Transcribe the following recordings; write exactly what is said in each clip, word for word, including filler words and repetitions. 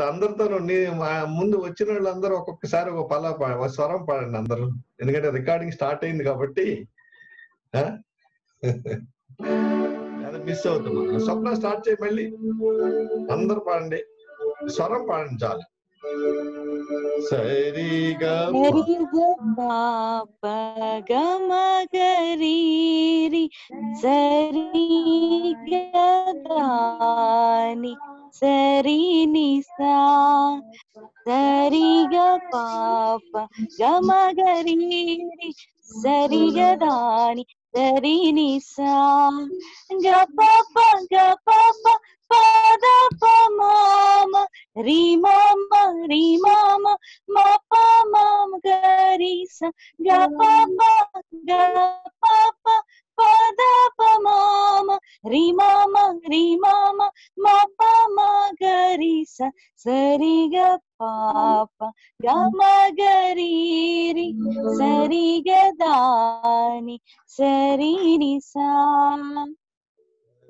ఇప్పుడు అందరితో ముందు వచ్చిన వాళ్ళందరూ ఒక్కొక్కసారి ఒక పల స్వరం పాడండి అందరూ, ఎందుకంటే రికార్డింగ్ స్టార్ట్ అయింది కాబట్టి అది మిస్ అవుతుంది. స్వప్న స్టార్ట్ చేయి, మళ్ళీ అందరూ పాడండి, స్వరం పాడండి చాలు. సరి గమగరి సరి గని Sari Nisa, Sari Ga Papa, Gama Gari, Sari Ga Dani, Sari Nisa, Ga Papa, Ga Papa, Pada Pa Mama, Ri Mama, Ri Mama, Ma Pa Mama Gari Sa, Ga Papa, Ga Papa. Pada pa mama, ri mama, ri mama, ma pa ma gari sa, sari ga papa, ga ma gari ri, sari ga dani, sari ni sa.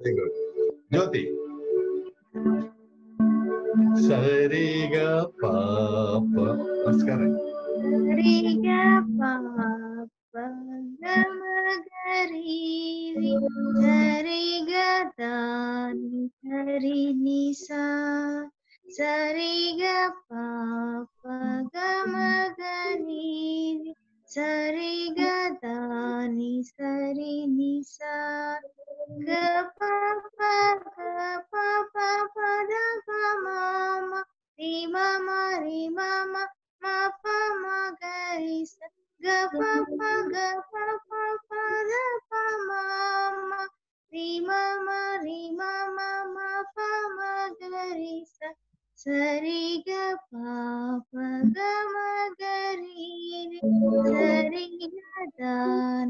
Very good. Jyoti. Sari ga papa. Let's go. Sari ga papa. Namagari sarigadani sarinisa sarigapapagamadani sarigadani sarinisa gapapapapapadagamama rimama rimama mapamagarisa Ga pa pa ga pa pa pa da pa mama ri mama ri mama ma pa ma ga ri sa sari ga pa pa ga ma ga ri ri sari ga da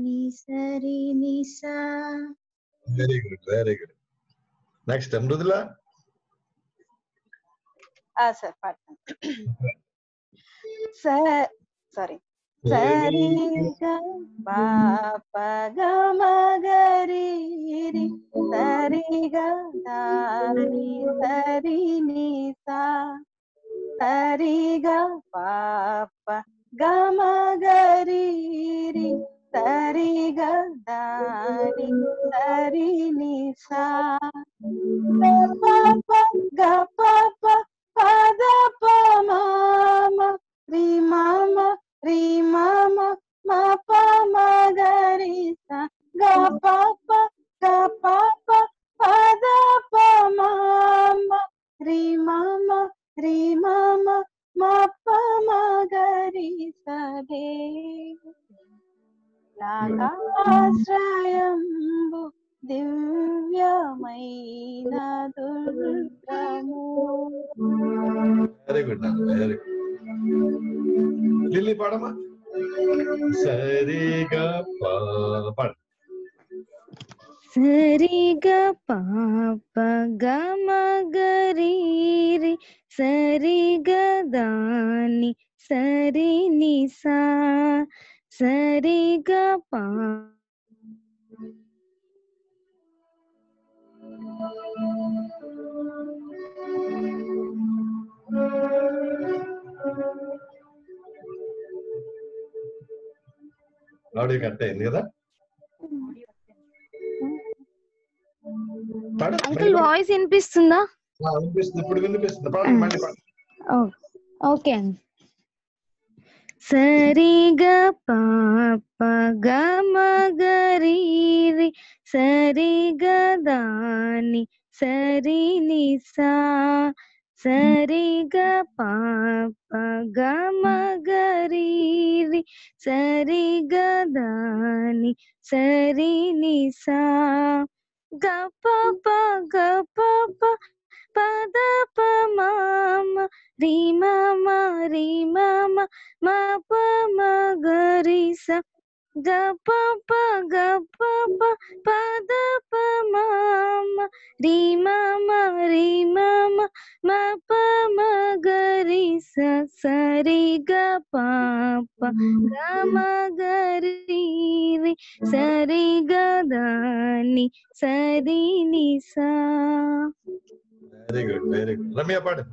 ni sari ni sa. Very good, very good. Next, Amrudula. Ah, sir, pardon. Sir, sorry. Sari ga pa pa ga ma ga ri ri sari ga da ni sari ni sa sari ga pa pa ga ma ga ri ri sari ga da ni sari ni sa ga pa pa ga pa pa pa da pa mama ri mama Ri mama ma pa ma ga ri sa ga pa pa ga pa pa pa da pa mama ri mama ri mama ma pa ma ga ri sa de naga asrayambu divyamaina durgamu. Very good, very good. लिली पाड़मा सरी गा पा सरी गा पा पा गा मा गा री री सरी गा दानी सरी नि सा सरी गा पा. ఆడియో కట్ అయింది కదా అంకుల్, వాయిస్ వినిపిస్తుందా? వినిపిస్తుంది, ఇప్పుడు వినిపిస్తుంది. పాడండి మళ్ళీ పాడండి. ఓకే అండి. సరి గ ప ప గ మ గ రి రి సరి గ ద ని సరి ని సా Sari ga pa pa ga ma ga ri ri sari ga da ni sari ni sa ga pa pa ga pa pa pa da pa mama ri mama ri mama ma pa ma ga ri sa ga pa pa ga pa pa pa da pa mama ri mama ri mama ma pa ma ga ri sa sari ga pa pa ga ma ga ri ri sari ga da ni sari ni sa. good, very good. Ramya, pad.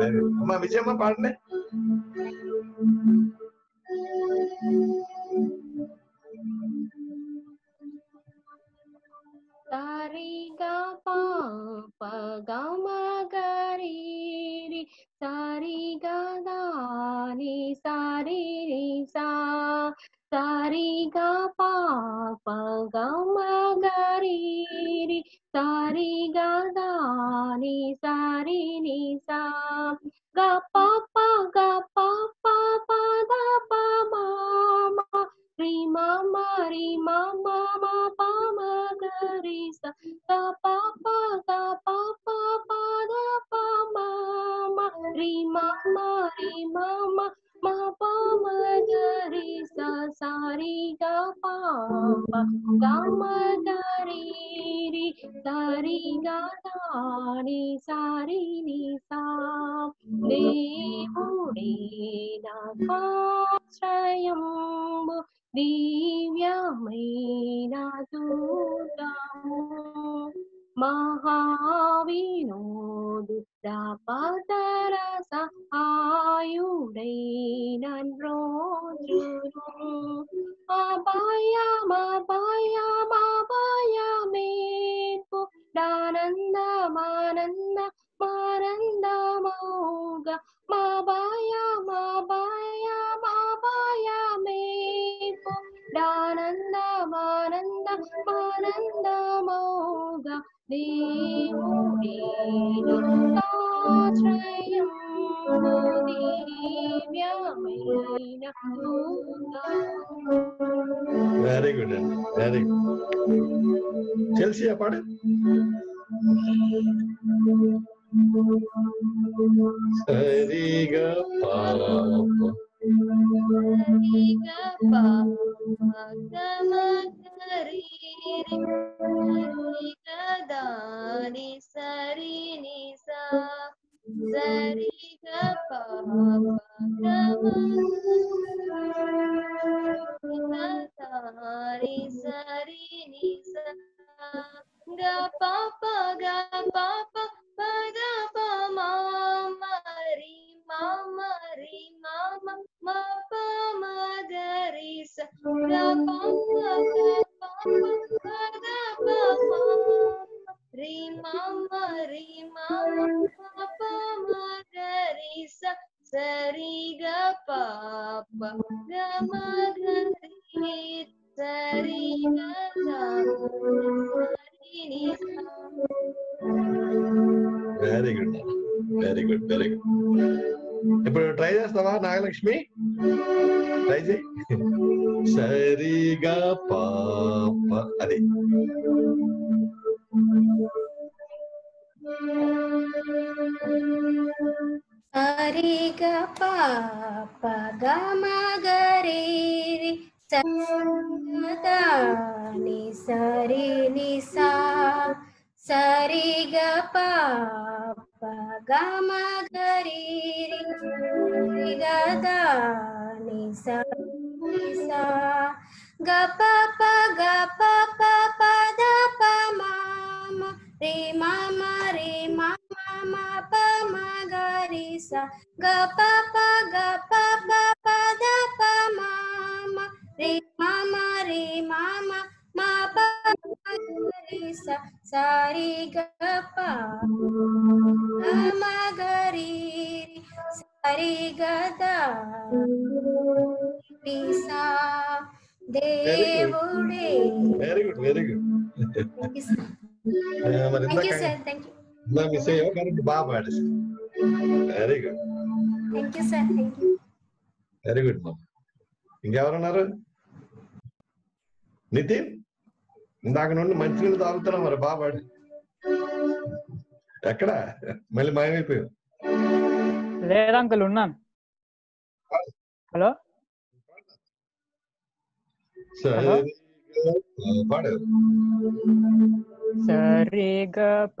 पाड़ने Mama, Mama, सा सारी गपा अमगरी सारी गदा पिसा देवुडे। Very good, very good, thank you sir, thank you ना मिसे यो कारण बा पाडस। Very good, thank you sir, thank you, very good ma'am. इंगे एवरु उन्नारु? नितिन इंदाक नुंडी मंచి నీళ్ళు తాగుతున్నా మరి బాబాడు ఎక్కడ మళ్ళీ మాయమైపోయావు? లేదు అంకుల్ ఉన్నాను. హలో సరే పాడు సరే గ ప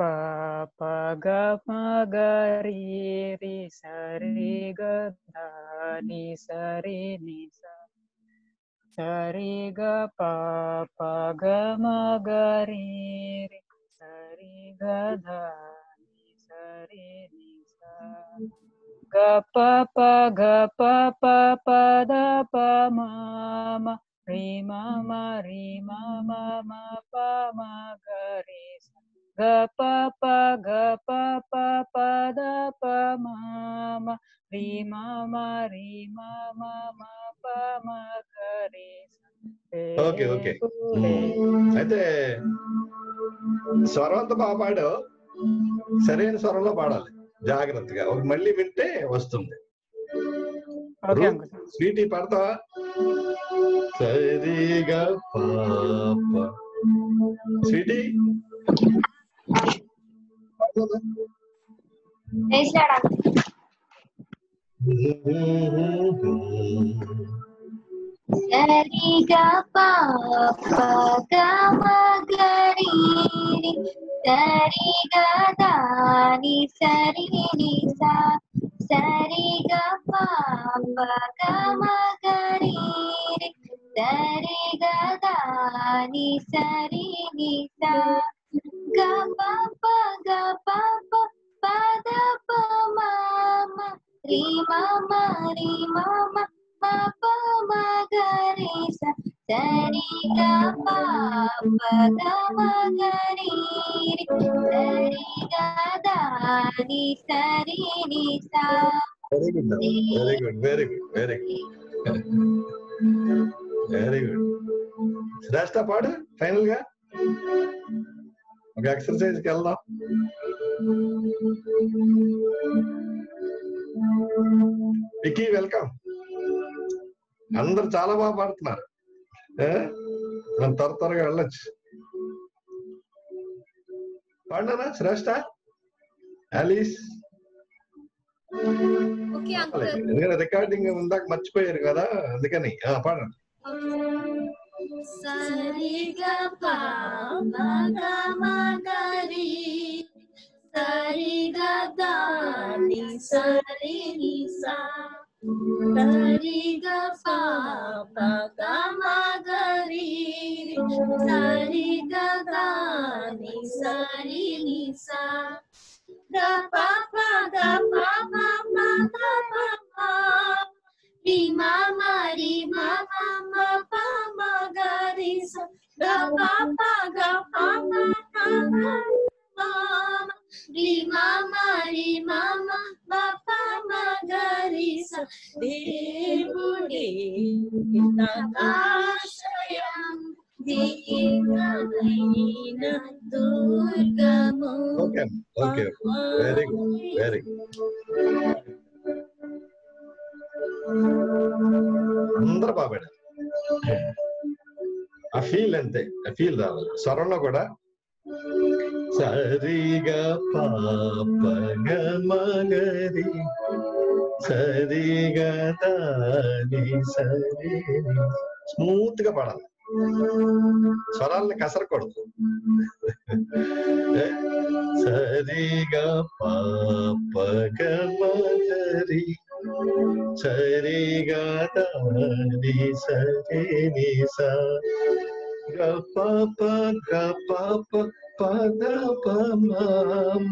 ప గ మ గ రి రి సరే గ ద ని సరే ని స sari ga pa pa ga ma ga ri ri sari ga dha ni sari ni sa ga pa pa ga pa pa pa da pa ma ma ri ma ma ri ma ma ma pa ma ga ri sa ga pa pa ga pa pa pa da pa ma ma ri ma ma ri ma ma ma pa ma ga re sa. Okay, okay. అయితే స్వరంతో బాగా పాడావు, సరైన స్వరంలో పాడాలి జాగ్రత్తగా, ఒక మళ్ళీ వింటే వస్తుంది. స్వీటీ పాడతావా? సరిగా పాప Sweety sari ga pa pa ga ma ga ri sari ga da ni sari ni sa sari ga pa pa ga ma ga ri sari ga da ni sari ni sa ga pa pa ga pa pa pa da pa ma ma ri ma ma ri ma ma ma pa ma ga re sa sari ga pa pa ga ma ga ri sari ga da ni sari ni sa. Very good, very good, very good, very good, very good. Shrestha paadu final ga ఒక exercise కి వెళ్దాం. Vicky welcome. అందరు చాలా బాగా పాడుతున్నారు, మనం త్వర త్వరగా వెళ్ళొచ్చు. పాడనా శ్రేష్ట? ఆలిస్ నేను రికార్డింగ్ ఉందాక మర్చిపోయారు కదా అందుకని పాడండి. sari ga pa ma ga ma ga ri sari ga da ni sari ni sa sari ga pa pa ga ma ga ri sari ga da ni sari ni sa ga pa pa ga pa pa ma ga ma ma ri ma ma ri ma ma ma pa ma ga ri sa ga pa pa ga pa ma ma ma ri ma ma ri ma ma ma pa ma ga ri sa devudi natashayam dikinayina durgamo. Okay, okay, very good, very good. అందరు బాగా పాడారు, ఆ feel అంతే, ఆ feel రావాలి స్వరంలో కూడా. సరిగా పాప గ మగరి సరిగా దాని సరి స్మూత్ గా పాడాలి, స్వరాలని కసరకూడదు. సరిగా పాప గ మగరి sare ga da ni sare ni sa ga pa pa ga pa pa pa da pa ma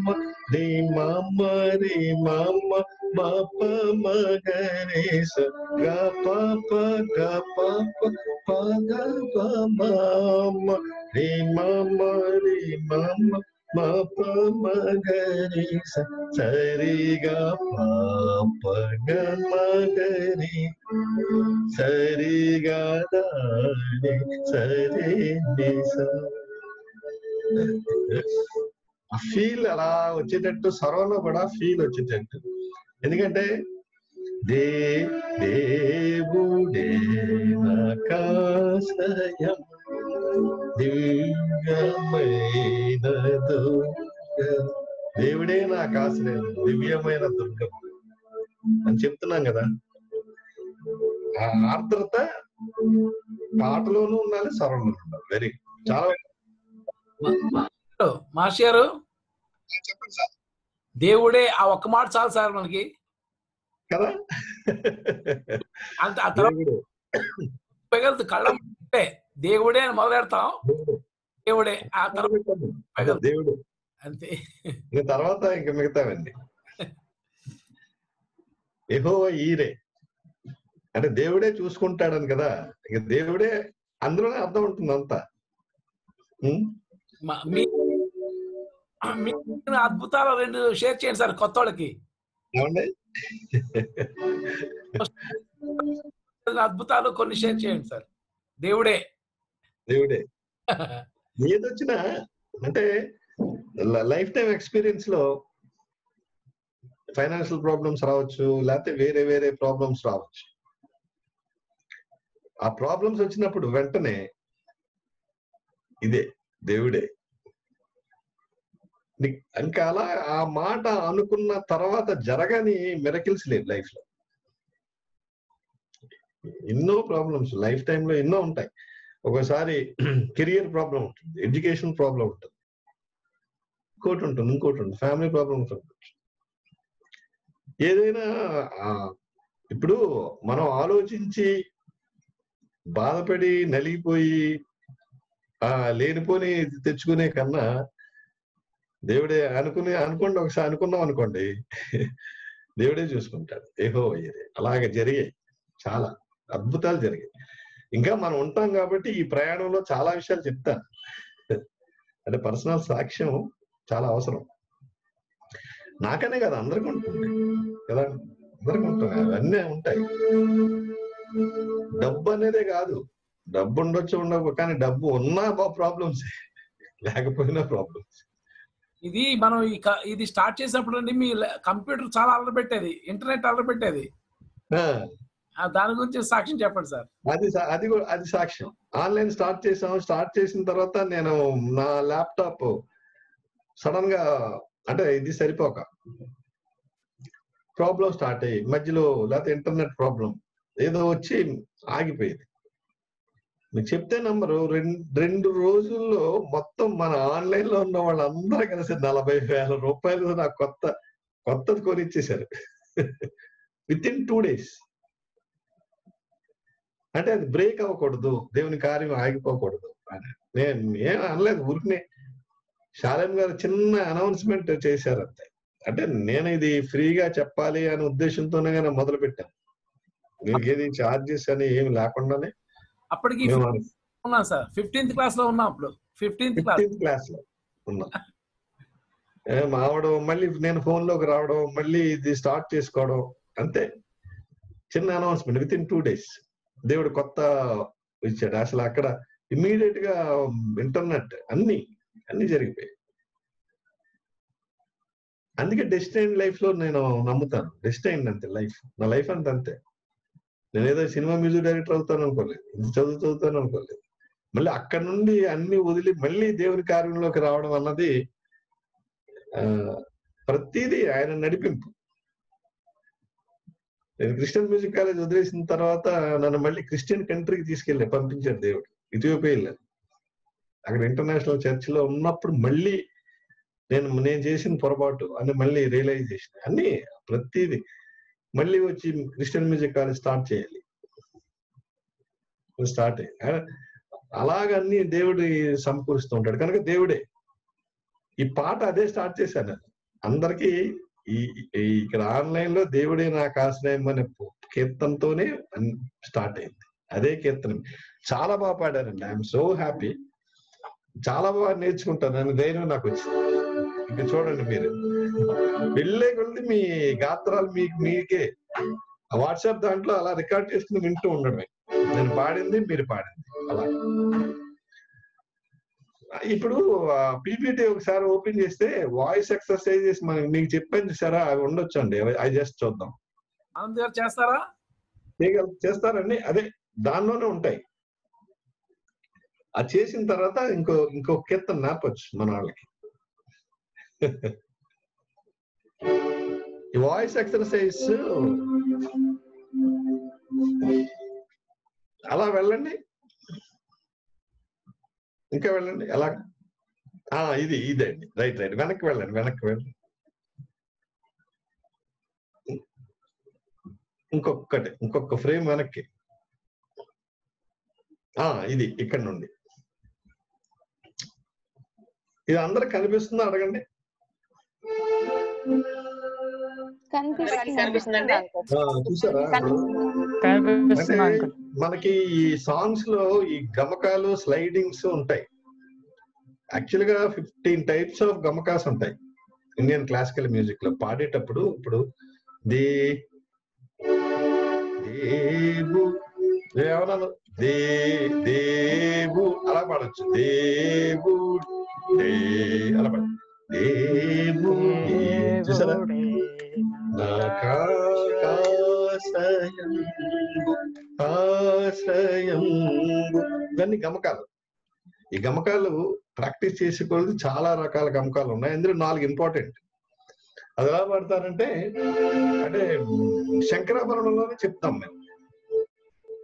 ma de ma ma re ma ma बाप मगरे स गा पाप गा पाप पागा पाम रे मम रे मम बाप मगरे स सरे गा पाप गा मगरे सरे गा रे सरे नि सा ఫీల్ అలా వచ్చేటట్టు సర్వలో కూడా ఫీల్ వచ్చేటట్టు. ఎందుకంటే దే దేవుడేవకాశయం దివ్యమైన దుర్గం దేవుడే నా ఆకాశయం దివ్యమైన దుర్గం అని చెప్తున్నాం కదా. ఆ ఆర్ద్రత పాటలోనూ ఉండాలి, సర్వలో ఉండాలి. వెరీ చాలా మాస్టర్ గారు చెప్పండి సార్. దేవుడే ఆ ఒక్క మాట చాలు సార్ మనకి కదా. కళ్ళ దేవుడే అని మొదలెడతాం, దేవుడే ఆ తర్వాత దేవుడు అంతే. ఇంకా తర్వాత ఇంకా మిగతావండి యెహోవా ఈరే అంటే దేవుడే చూసుకుంటాడని కదా. ఇంకా దేవుడే అందులోనే అర్థం ఉంటుంది అంతా. అద్భుతాలు రెండు షేర్ చేయండి సార్ కొత్త వాళ్ళకి. అద్భుతాలు కొన్ని షేర్ చేయండి సార్. దేవుడే దేవుడే ఏదొచ్చినా అంటే లైఫ్ టైం ఎక్స్పీరియన్స్ లో ఫైనాన్షియల్ ప్రాబ్లమ్స్ రావచ్చు, లేకపోతే వేరే వేరే ప్రాబ్లమ్స్ రావచ్చు. ఆ ప్రాబ్లమ్స్ వచ్చినప్పుడు వెంటనే ఇదే దేవుడే ఇంకా అలా ఆ మాట అనుకున్న తర్వాత జరగని మిరకిల్స్ లేదు లైఫ్ లో. ఎన్నో ప్రాబ్లమ్స్ లైఫ్ టైంలో ఎన్నో ఉంటాయి. ఒకసారి కెరియర్ ప్రాబ్లం ఉంటుంది, ఎడ్యుకేషన్ ప్రాబ్లం ఉంటుంది, ఇంకోటి ఉంటుంది ఇంకోటి ఉంటుంది ఫ్యామిలీ ప్రాబ్లం ఉంటుంది. ఏదైనా ఇప్పుడు మనం ఆలోచించి బాధపడి నలిగిపోయి ఆ లేనిపోని తెచ్చుకునే కన్నా దేవుడే అనుకుని అనుకోండి. ఒకసారి అనుకున్నాం అనుకోండి, దేవుడే చూసుకుంటాడు. ఏహో అయ్యేది అలాగే జరిగాయి, చాలా అద్భుతాలు జరిగాయి. ఇంకా మనం ఉంటాం కాబట్టి ఈ ప్రయాణంలో చాలా విషయాలు చెప్తాను. అంటే పర్సనల్ సాక్ష్యం చాలా అవసరం. నాకనే కదా అందరికీ ఉంటుంది కదా, అందరికీ ఉంటుంది, అవన్నీ ఉంటాయి. డబ్బు అనేదే కాదు, డబ్బు ఉండొచ్చు ఉండవు, కానీ డబ్బు ఉన్నా ప్రాబ్లమ్స్ లేకపోయినా ప్రాబ్లమ్స్. ఇది మనం ఇది స్టార్ట్ చేసినప్పుడు అండి మీ కంప్యూటర్ చాలా అలర్ పెట్టేది, ఇంటర్నెట్ అలర్ పెట్టేది. దాని గురించి సాక్ష్యం చెప్పండి సార్. అది అది అది సాక్ష్యం. ఆన్లైన్ స్టార్ట్ చేసాం. స్టార్ట్ చేసిన తర్వాత నేను నా ల్యాప్టాప్ సడన్ గా అంటే ఇది సరిపోక ప్రాబ్లం స్టార్ట్ అయ్యి మధ్యలో, లేకపోతే ఇంటర్నెట్ ప్రాబ్లం ఏదో వచ్చి ఆగిపోయేది. మీకు చెప్తే నంబరు రెండు రెండు రోజుల్లో మొత్తం మన ఆన్లైన్ లో ఉన్న వాళ్ళందరూ కలిసి నలభై వేల రూపాయలు నాకు కొత్త కొత్తది కొని ఇచ్చేశారు విత్ ఇన్ టూ డేస్. అంటే అది బ్రేక్ అవ్వకూడదు, దేవుని కార్యం ఆగిపోకూడదు అని నేను ఏం అనలేదు. ఊరికినే శాలేం గారు చిన్న అనౌన్స్మెంట్ చేశారు అంతే. అంటే నేను ఇది ఫ్రీగా చెప్పాలి అనే ఉద్దేశంతోనే నేను మొదలు పెట్టాను. మీకు ఏది ఛార్జెస్ అని ఏమి లేకుండానే. అప్పటికి ఉన్నా సార్ ఫిఫ్టీన్త్ క్లాస్ లో ఉన్నా, అప్పుడు ఫిఫ్టీన్త్ క్లాస్ లో ఉన్నా. మావడం మళ్ళీ నేను ఫోన్ లోకి రావడం మళ్ళీ ఇది స్టార్ట్ చేసుకోవడం అంతే. చిన్న announcement within two days దేవుడు కొత్త ఇచ్చాడు. అసలు అక్కడ ఇమ్మీడియట్ గా ఇంటర్నెట్ అన్ని అన్ని జరిగిపోయాయి. అందుకే డెస్టైన్ లైఫ్ లో నేను నమ్ముతాను. డెస్టైన్ అంతే లైఫ్, నా లైఫ్ అంత అంతే. నేనేదో సినిమా మ్యూజిక్ డైరెక్టర్ అవుతాను అనుకోలేదు, ఇది చదువు చదువుతాను అనుకోలేదు. మళ్ళీ అక్కడ నుండి అన్ని వదిలి మళ్ళీ దేవుని కార్యంలోకి రావడం అన్నది ప్రతిదీ ఆయన నడిపింపు. నేను క్రిస్టియన్ మ్యూజిక్ కాలేజ్ వదిలేసిన తర్వాత నన్ను మళ్ళీ క్రిస్టియన్ కంట్రీకి తీసుకెళ్ళి పంపించాడు దేవుడు. ఇథియోపియా వెళ్ళాను. అక్కడ ఇంటర్నేషనల్ చర్చ్ లో ఉన్నప్పుడు మళ్ళీ నేను నేను చేసిన పొరపాటు అని మళ్ళీ రియలైజ్ చేసిన అన్ని ప్రతిదీ. మళ్ళీ వచ్చి క్రిస్టియన్ మ్యూజిక్ కాలేజ్ స్టార్ట్ చేయాలి, స్టార్ట్ అయ్యాలి. అలాగన్నీ దేవుడి సమకూరుస్తూ ఉంటాడు. కనుక దేవుడే ఈ పాట అదే స్టార్ట్ చేశాను. అందరికీ ఇక్కడ ఆన్లైన్ లో దేవుడే నాకు ఆశ్రయం అనే కీర్తనతోనే స్టార్ట్ అయింది. అదే కీర్తన చాలా బాగా పాడారండి. ఐఎమ్ సో హ్యాపీ, చాలా బాగా నేర్చుకుంటానని ధైర్యం నాకు వచ్చింది. ఇంకా చూడండి, మీరు వెళ్ళే కొద్ది మీ గాత్రాలు మీకు మీకే వాట్సాప్ దాంట్లో అలా రికార్డ్ చేసుకుని వింటూ ఉండడమే. నేను పాడింది మీరు పాడింది అలా. ఇప్పుడు పీపీటీ ఒకసారి ఓపెన్ చేస్తే వాయిస్ ఎక్సర్సైజెస్ మనకి మీకు చెప్పాను సరే, అవి ఉండొచ్చండి. అవి జస్ట్ చూద్దాం. చేస్తారా చేస్తారండి, అదే దానిలోనే ఉంటాయి. అది చేసిన తర్వాత ఇంకో ఇంకో కీర్తన నాపచ్చు మన వాళ్ళకి. వాయిస్ ఎక్సర్సైజ్ అలా వెళ్ళండి, ఇంకా వెళ్ళండి అలా. ఇది ఇదే అండి, రైట్ రైట్ వెనక్కి వెళ్ళండి, వెనక్కి వెళ్ళండి. ఇంకొకటి ఇంకొక ఫ్రేమ్ వెనక్కి. ఆ ఇది ఇక్కడ నుండి ఇది అందరికి కనిపిస్తుందా అడగండి. మనకి ఈ సాంగ్స్ లో ఈ గమకాలు స్లైడింగ్స్ ఉంటాయి. యాక్చువల్ గా ఫిఫ్టీన్ టైప్స్ ఆఫ్ గమకాస్ ఉంటాయి ఇండియన్ క్లాసికల్ మ్యూజిక్ లో పాడేటప్పుడు. ఇప్పుడు దే దేవు ఏమన్నా దే దేవు అలా పాడొచ్చు. దేవు దే అలా పాడచ్చు. దేవు చూసారా ఇవన్నీ గమకాలు. ఈ గమకాలు ప్రాక్టీస్ చేసుకోవడం చాలా రకాల గమకాలు ఉన్నాయి. అందులో నాలుగు ఇంపార్టెంట్. అది ఎలా పడతారంటే అంటే శంకరాభరణంలోనే చెప్తాం మేము.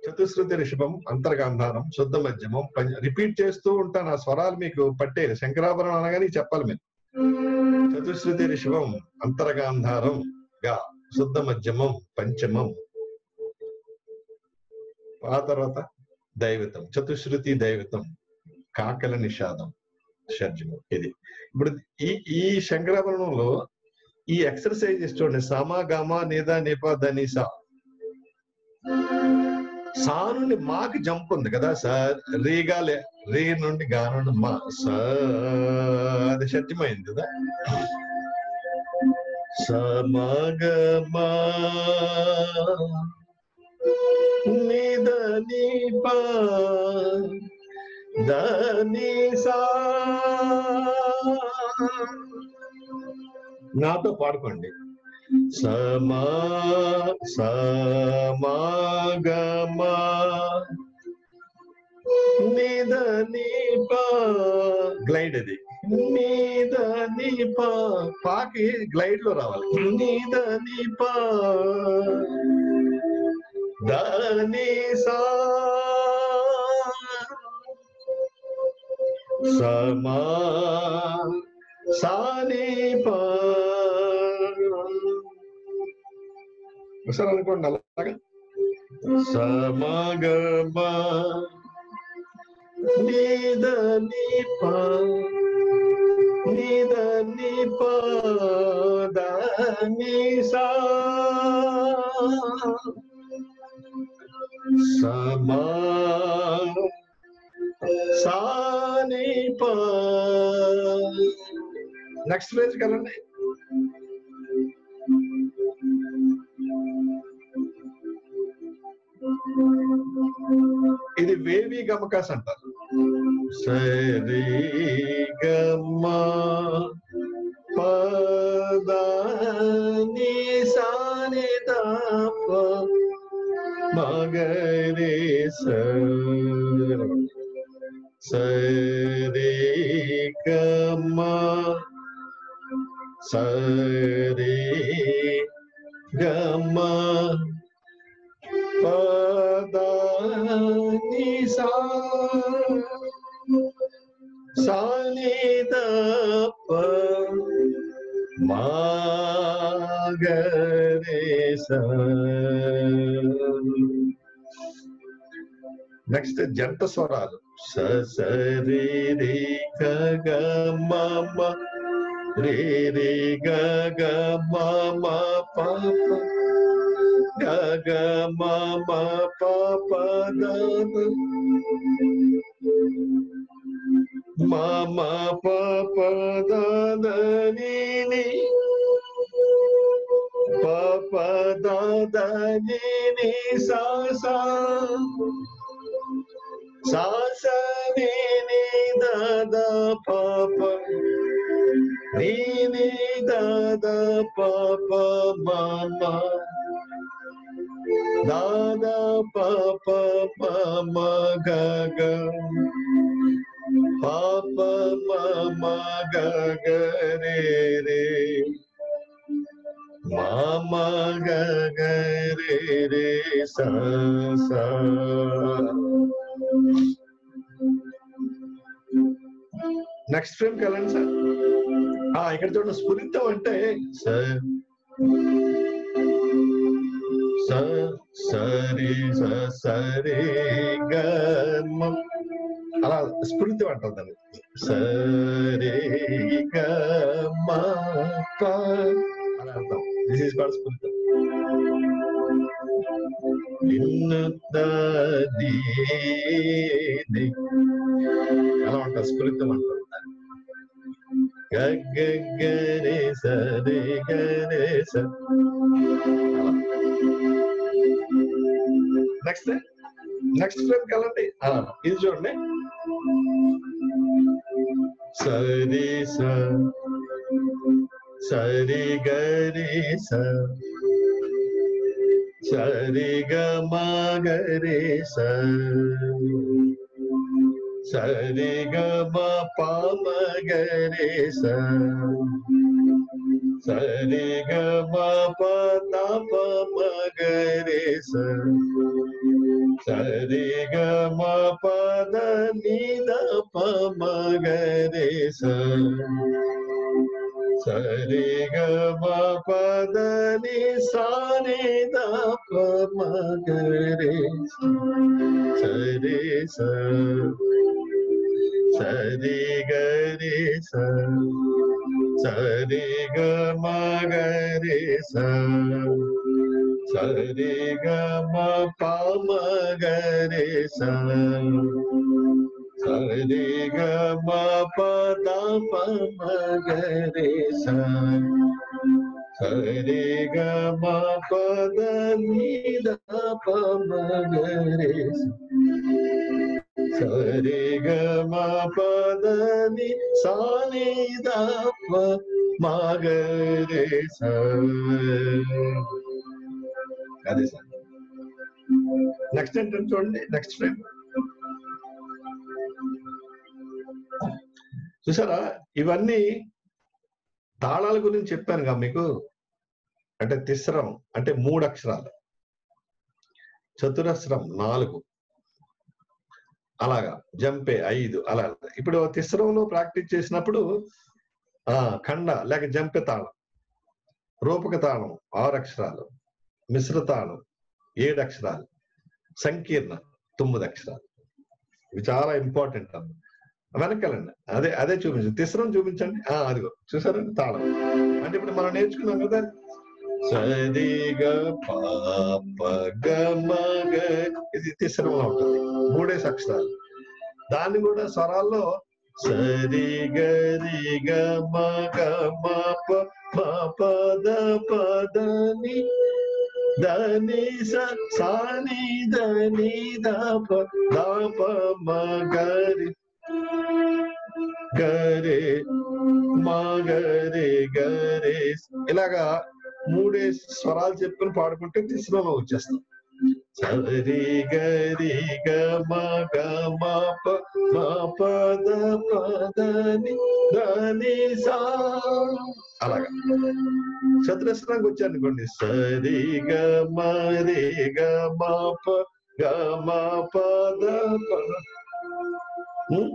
చతుశ్రుతి రిషభం, అంతర్గాంధారం, శుద్ధ మధ్యమం, రిపీట్ చేస్తూ ఉంటాను. ఆ స్వరాలు మీకు పట్టే శంకరాభరణం అనగానే చెప్పాలి మేము. చతుశ్రుతి రిషభం, అంతర్గాంధారం, గా శుద్ధ మధ్యమం, పంచమం. ఆ తర్వాత దైవతం, చతుశ్రుతి దైవతం, కాకల నిషాదం, షర్జము. ఇది ఇప్పుడు ఈ ఈ శంకరాభరణంలో ఈ ఎక్సర్సైజెస్ చూడండి. సామా గామా నిదా నిపా ధని సా సా నుండి మాకు జంప్ ఉంది కదా సార్. రీగా లే, రీ నుండి గా నుండి మా సా, అది షర్జమైంది కదా. సమా గమా నిదా నిపా ధని సా. నాతో పాడుకోండి. సమా సమా గమా నిదని పా గ్లైడ్. అది నిదని పా పాకి గ్లైడ్ లో రావాలి. నిదని పా ధని సా సమా సాని పా. ఒకసారి అనుకోండి అలాగా. సమా నిదని పా నిదని పా ధని సా సమా సాని పా. నెక్స్ట్ పేజ్ కలండి. ఇది వేవి గమకాస్ అంటారు. సరి గమా పదాని సాని దాప మగరే సరి గమా సరి గమా పదాని సా సాని దాప మగరే సా. నెక్స్ట్ జంట స్వరాలు. స స రి రి గ గ మ మ re re ga ga ma ma pa pa ga ga ma ma pa pa da da ma ma pa pa da da ni ni pa pa da da ni ni sa sa sa sa ni ni da da pa pa ni ni da da pa pa ma ma da da pa pa ma ma ga ga pa pa ma ma ga ga re re ma ma ga ga re re sa sa next frame కలండి sir. ఆ ఇక్కడ చూడండి స్ఫురింతం అంటే sir సరే సరే గమ అలా స్ఫురింతం అంటారు దాన్ని సరే గమ అలా అంటాం. దిస్ ఈస్ కాల్డ్ స్ఫురింతం. అలా అంటారు స్ఫురింతం అంటారు. ga ga ga re sa re ga re sa. next next frame kalandi ha is jodne sa re sa sa re ga re sa sa re ga ma ga re sa sa re ga ma pa ma ga re sa sa re ga ma pa ta pa ma ga re sa sa re ga ma pa da ni da pa ma ga re sa sa re ga ma pa da ni sa ni da pa ma ga re sa sa re sa sa re ga re sa sa re ga ma ga re sa sa re ga ma pa ma ga re sa sa re ga ma pa da pa ma ga re sa sa re ga ma pa da ni da pa ma ga re sa sa re ga ma pa da ni sa ni da pa ma ga re sa. Adi sa next sentence only. Next frame చూసారా. ఇవన్నీ తాళాల గురించి చెప్పానుగా మీకు. అంటే తిస్రం అంటే మూడు అక్షరాలు, చతురస్రం నాలుగు, అలాగా జంపే ఐదు. అలా ఇప్పుడు తిస్రంలో ప్రాక్టీస్ చేసినప్పుడు ఆ ఖండ లేక జంపే తాళం, రూపక తాళం ఆరు అక్షరాలు, మిశ్ర తాళం ఏడు అక్షరాలు, సంకీర్ణ తొమ్మిది అక్షరాలు. ఇవి చాలా ఇంపార్టెంట్ అన్న. వెనకాలండి అదే అదే చూపించండి, తిస్రం చూపించండి. ఆ అదిగో చూసారండి తాళం అంటే ఇప్పుడు మనం నేర్చుకున్నాం కదా. ఇది తిస్రంలో ఉంటుంది, మూడే అక్షరాలు. దాన్ని కూడా స్వరాల్లో సరి గరి గ మ గ మ ప ప ద ప ద ని ద ని స స ని ద ని ద ప ద ప మ గ రి గ రి మ గ రి గ రి. ఇలాగా మూడే స్వరాలు చెప్పుకుని పాడుకుంటే తిస్రంలో వచ్చేస్తాం. సరి గరి గ మ గ మ ప మ ప ద ప ద ని ద ని సా. అలాగా చతురస్రానికి వచ్చానుకోండి. సరి గ మ రి గ మ ప గ మ ప ద ప. ఇవి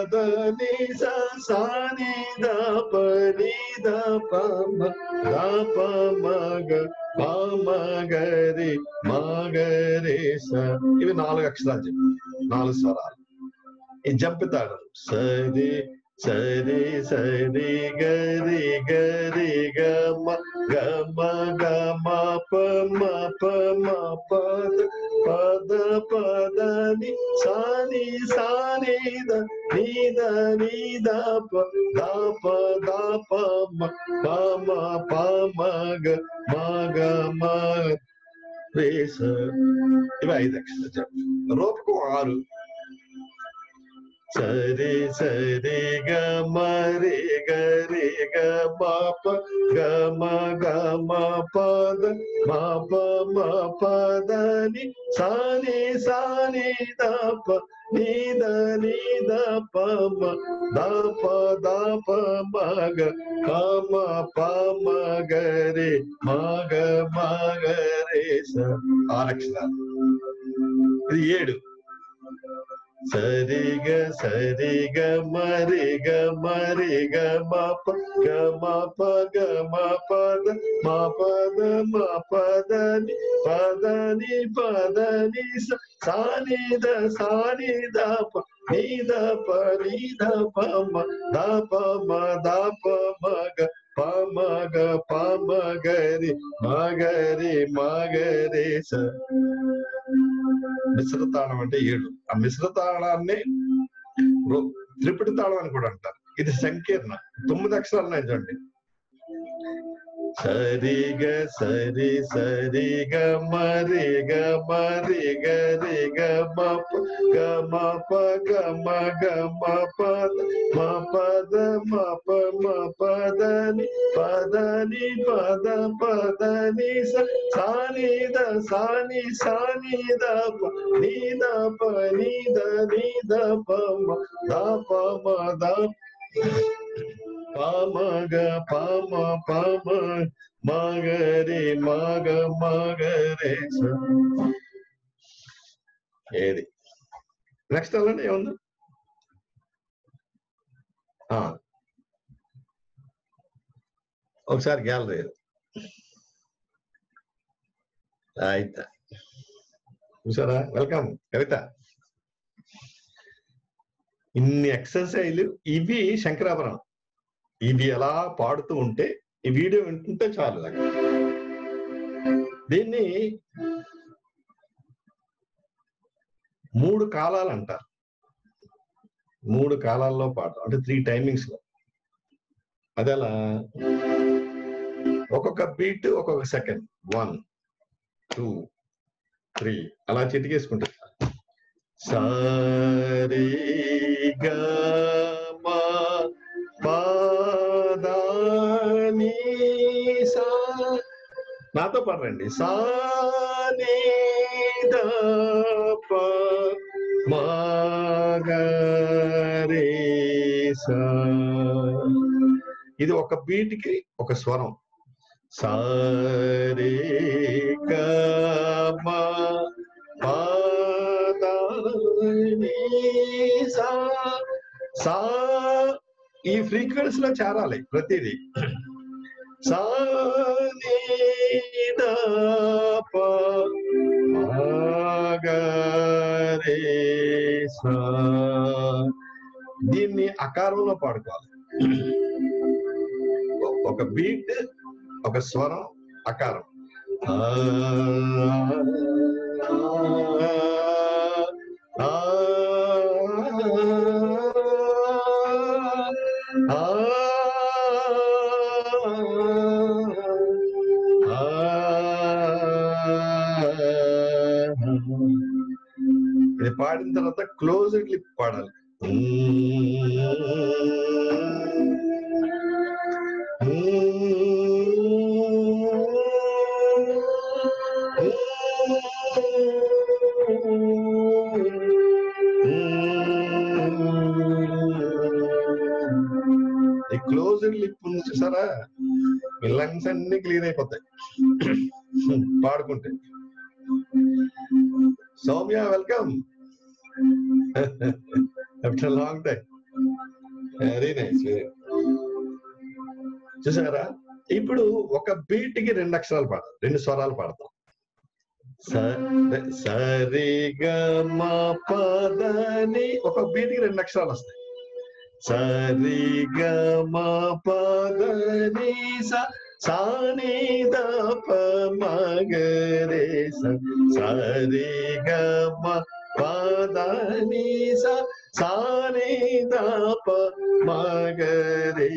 నాలుగు అక్షరాలు, నాలుగు స్వరాలు. जपता रहो सरे सरे सरे गरे गरे गमा गमा गमा पमा पमा पद पद पद नि सानी सानी द नि द नि द प दा प दा प म पा म पा म ग मा ग मा रे स इवा इदक्षण जप रोप को आरु सरे सरे गमा रे गरे गमा प गमा गमा पद मा प मा पद नि साने साने दा प नि दा नि दा प म दा प दा प म ग म प म ग रे म ग म ग रे स आरक्षण इदि सेवन सरे ग सरे ग मरे ग मरे ग मा प ग मा प ग मा प द मा प द मा प द नि प द नि प द नि स सा नि द सा नि द प नि द प नि द प म द प म द प म ग प म ग प म ग रे म ग रे म ग रे स మిశ్ర తాళం అంటే ఏడు. ఆ మిశ్ర తాళాన్ని త్రిపుటి తాళం అని కూడా అంటారు. ఇది సంకీర్ణ తొమ్మిది అక్షరాలు ఉన్నాయి చూడండి. సరి గ సరి సరి గ మరి గ మరి గ రి గ మ ప గ మ ప గ మ గ మ ప మ ప ద మ ప మ ప ద ని ప ద ని ప ద ప ద ని స సా ని ద సా ని సా ని ద ప ని ద ప ని ద ని ద ప మ ద ప మ ద पाम ग पाम पाम माग रे माग माग रे सदी नेक्स्ट अल्लाने ఏముంది ఆ ఒకసారి గ్యాలరీ రైట్ చూసారా వెల్కమ్ కవిత ఇన్ని ఎక్సర్సైజ్లు ఇవి శంకరాభరణం ఇవి ఎలా పాడుతూ ఉంటే ఈ వీడియో వింటుంటే చాలు. దీన్ని మూడు కాలాలు అంటారు. మూడు కాలాల్లో పాడటం అంటే త్రీ టైమింగ్స్ లో అది అలా ఒక్కొక్క బీట్ ఒక్కొక్క సెకండ్ వన్ టూ త్రీ అలా చిటికేసుకుంటారు. సారే గమా పాదాని సా నాతో పాడండి. సాని ద ప మ గ రే సా ఇది ఒక బీట్ కి ఒక స్వరం. సారే గమా ఈ ఫ్రీక్వెన్సీ లో చేరాలి ప్రతిదీ. సా నీ ద ప మ గ రే సా దీన్ని అకారంలో పాడుకోవాలి. ఒక బీట్ ఒక స్వరం అకారం. ఇది పాడిన తర్వాత క్లోజ్డ్లీ పాడాలి. క్లోజ్డ్ లిప్ ఉంది చూసారా, లంగ్స్ అన్ని క్లీన్ అయిపోతాయి పాడుకుంటే. Soumya welcome after long time. Very nice. చూసారా ఇప్పుడు ఒక బీట్ కి రెండు అక్షరాలు పాడతాం, రెండు స్వరాలు పాడతాం. సరిగమపదని ఒక బీటికి రెండు అక్షరాలు వస్తాయి. సరిగమపదని సాని దప మగరే సరిగమపదని సాని దప మగరే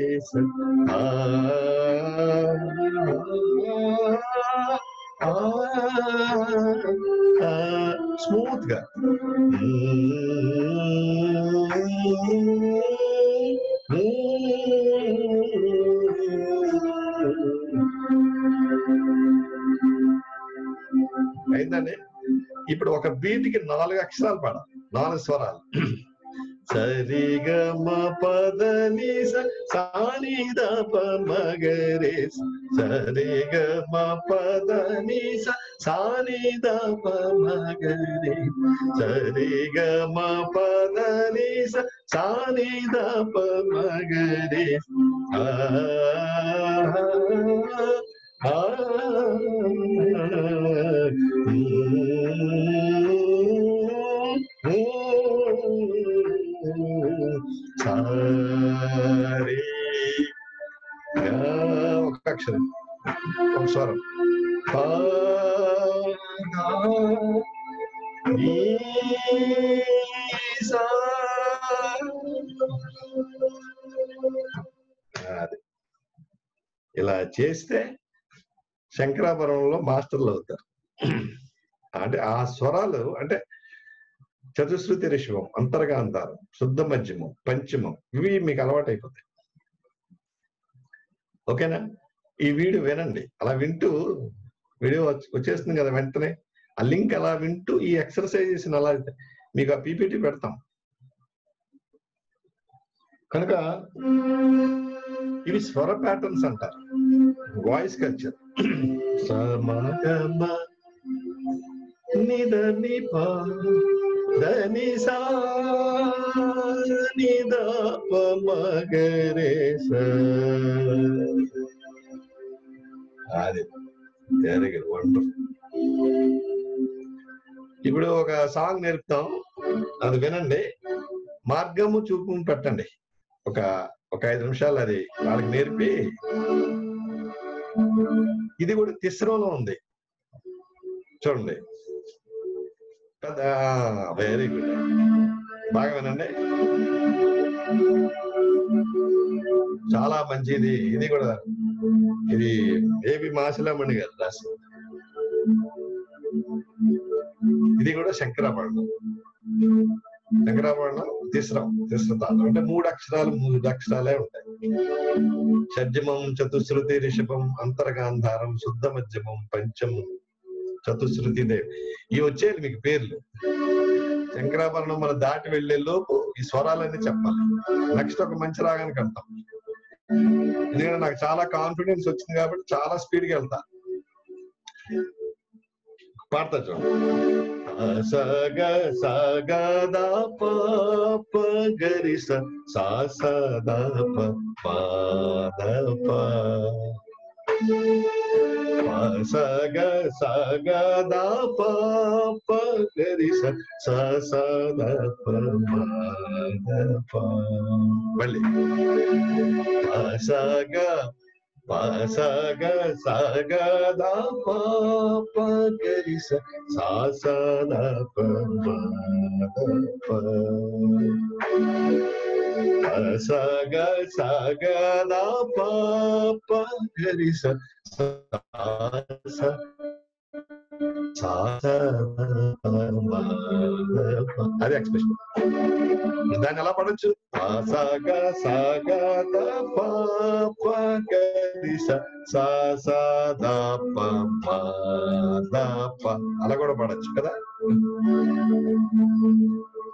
ఆ स्मूथ गा अयिंदने इप्पुडु ओक बीट की नालुगु अक्षरालु पाडाली नालुगु स्वरालु सरिगमा पदनी सानी दप मगरे सरिगमा पदनी सानी दप मगरे सरिगमा पदनी सानी दप मगरे आ आ అక్షరం స్వరం ఇలా చేస్తే శంకరాభరణంలో మాస్టర్లు అవుతారు. అంటే ఆ స్వరాలు అంటే చతుశ్రుతి రిషభం, అంతర్గాంధారం, శుద్ధ మధ్యమం, పంచమం ఇవి మీకు అలవాటు అయిపోతాయి. ఓకేనా? ఈ వీడియో వినండి. అలా వింటూ వీడియో వచ్చేస్తుంది కదా, వెంటనే ఆ లింక్ అలా వింటూ ఈ ఎక్సర్సైజెస్ అలా మీకు ఆ పీపీటీ పెడతాం కనుక ఇవి స్వర ప్యాటర్న్స్ అంటారు, voice culture. Dani sa ni da pa magare sa. Adi, very good, wonderful. ఇప్పుడు ఒక సాంగ్ నేర్పుతాం, అది వినండి. మార్గము చూపు పెట్టండి. ఒక ఒక ఐదు నిమిషాలు అది వాళ్ళకి నేర్పి. ఇది కూడా తిస్రోలో ఉంది, చూడండి. వెరీ గుడ్, బాగా వినండి, చాలా మంచిది. ఇది కూడా ఇది ఏబి మాసిలామణి గారు రాసి, ఇది కూడా శంకరాభరణం. శంకరాభరణం తిస్రం, తిస్రతాళం అంటే మూడు అక్షరాలు, మూడు అక్షరాలే ఉంటాయి. షడ్జమం, చతుశ్రుతి రిషభం, అంతర్గాంధారం, శుద్ధ మధ్యమం, పంచమం, చతుశ్రుతి దేవి. ఇవి వచ్చేది మీకు పేర్లు. శంకరాభరణం మనం దాటి వెళ్లే లోపు ఈ స్వరాలన్నీ చెప్పాలి. నెక్స్ట్ ఒక మంచి రాగానికి వెళ్తాం. ఎందుకంటే నాకు చాలా కాన్ఫిడెన్స్ వచ్చింది కాబట్టి చాలా స్పీడ్గా వెళ్తా, పాడతా చూడండి. saga saga da pa pa gari sa sa sa da pa da pa bale pa saga pa saga saga da pa pa gari sa sa sa da pa da pa saga saga da pa pa gari sa sa sa sa ma are expression dan ala padachu saga saga da pa pa gari sa sa sa da pa pa da pa ala kuda padachu kada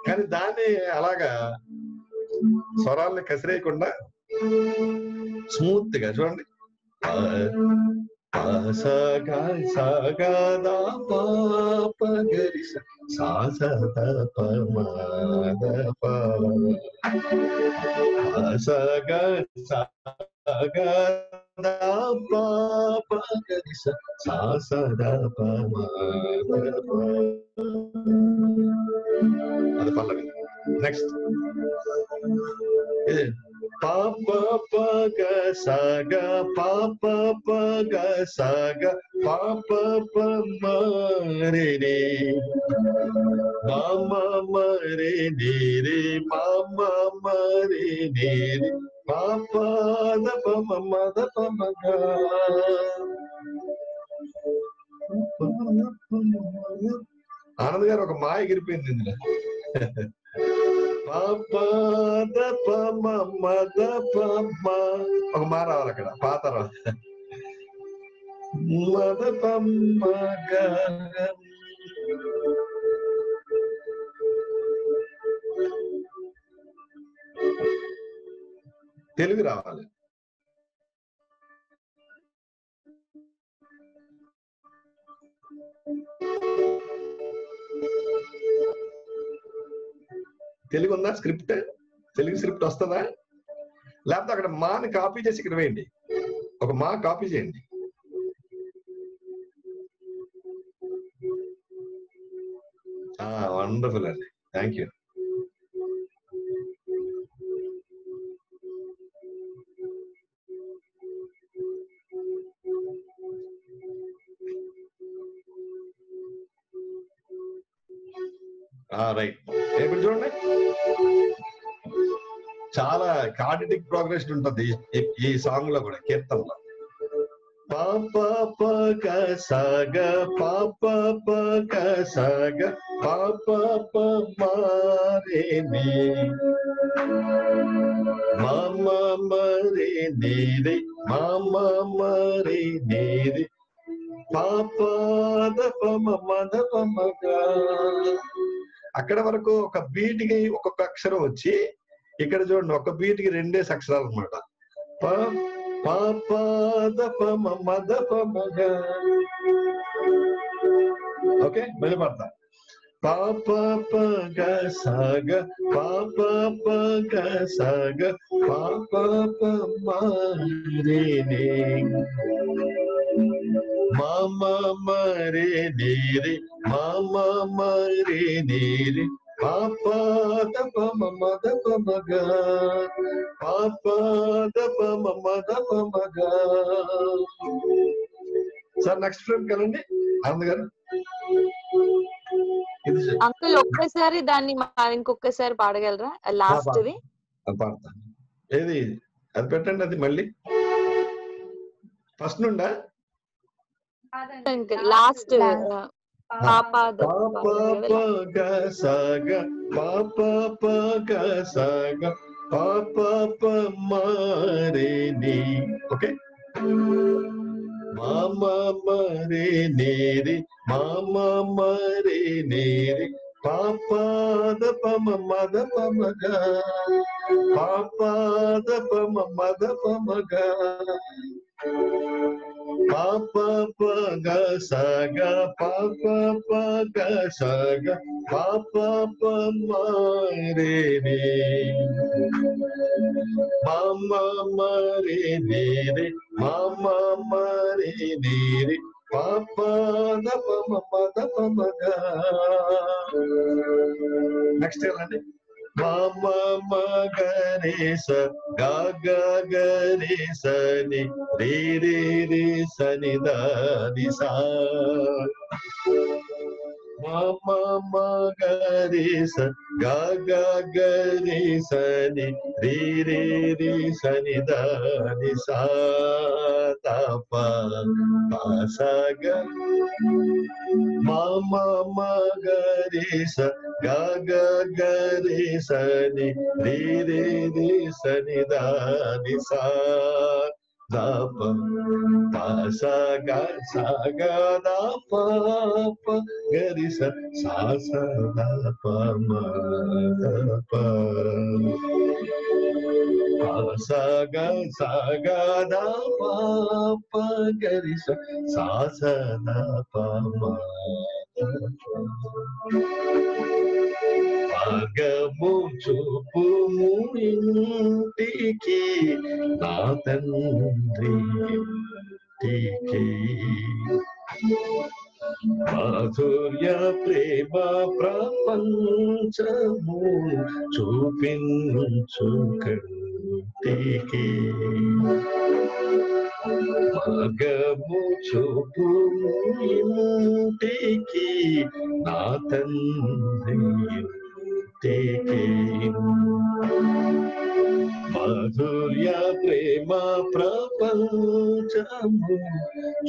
kani dane alaga స్వరాలని కసిరేయకుండా smooth గా చూడండి. सा सा दा पा मा दा पा अद पाला नेक्स्ट इज पा पा पा ग सा ग पा पा पा ग सा ग पा पा पा म रे रे मा मा म रे रे रे मा मा म रे रे रे पा पा द प म म द प म ग आनंद गार माय गिरी पापा दप मम दप मम मारवाल अकड़ पात मदप तेलुगु रावाले తెలుగు ఉందా స్క్రిప్ట్ తెలుగు స్క్రిప్ట్ వస్తదా లేకపోతే అక్కడ మాని కాపీ చేసి ఇక్కడ వేయండి ఒక మా కాపీ చేయండి ఆ వండర్ఫుల్ అండి థాంక్యూ రైట్ ఇప్పుడు చూడండి చాలా కార్డిటిక్ ప్రోగ్రెస్ ఉంటుంది ఈ సాంగ్ లో కూడా కీర్తనలో పా పా పా గ సా గ పా పా పా గ సా గ పా పా పా మా రే నీ మా మా మ రే నీ రే మా మా మ రే నీ రే పా పా ద ప మ మ ద ప మ గ అక్కడ వరకు ఒక బీట్ కి ఒక్కొక్క అక్షరం వచ్చి ఇక్కడ చూడండి ఒక బీట్ కి రెండే అక్షరాలు అన్నమాట ప ప ప ద ప మ మ ద ప మ గ ఓకే మళ్ళీ పడతా ప ప ప గ స గ ప ప ప గ స గ ప ప ప మ రే రే మా మా మ రే రే రే మా మా మ రే రే రే పా పా ద ప మ మ ద ప మ గ పా పా ద ప మ మ ద ప మ గ సార్ నెక్స్ట్ ఫ్రేమ్ కలండి ఆనంద్ గారు అంకుల్ ఒక్కసారి దాన్ని ఇంకొకసారి పాడగలరా లాస్ట్ ది పాడతా ఏది అది పెట్టండి అది మళ్ళీ ఫస్ట్ నుండా అంకుల్ లాస్ట్ పాపా పగ సగ పాపా పగ సగ పాపా ప మరే నీ ఓకే మామా మరే నీ రే మామా మరే నీ రే పాపా ద ప మమ ద ప మగ పాపా ద ప మమ ద ప మగ పాపా పగ సగ పాపా పగ సగ పాపా ప మరే నీ మామా మరే నీ రే మామా మరే నీ రే పాపా ద ప మమ ద ప మగ నెక్స్ట్ ఏంటండి మామ మగ రే స గ గ గ రే స ని రే రే రే స ని ద ని సా మామ మగ రే స గ గ గ రే స ని రే రే రే స ని ద ని సా త ప ప స గ మామ మగ రే స గ గ గ రే స ని రే రే రే స ని ద ని సా ద ప ప స గ స గ ద ప ప గ రి స సా స ద ప మ ద ప ప స గ స గ ద ప ప గ రి స సా స ద ప మ భాగము చూపు ఇంటికి నా తండ్రి देखे माधुर्य प्रेम प्रपंच मूल चूपिंचु कंटिके मगमु चूपु इंटिके नातंदे तेके माधुर्य प्रेम प्रपंच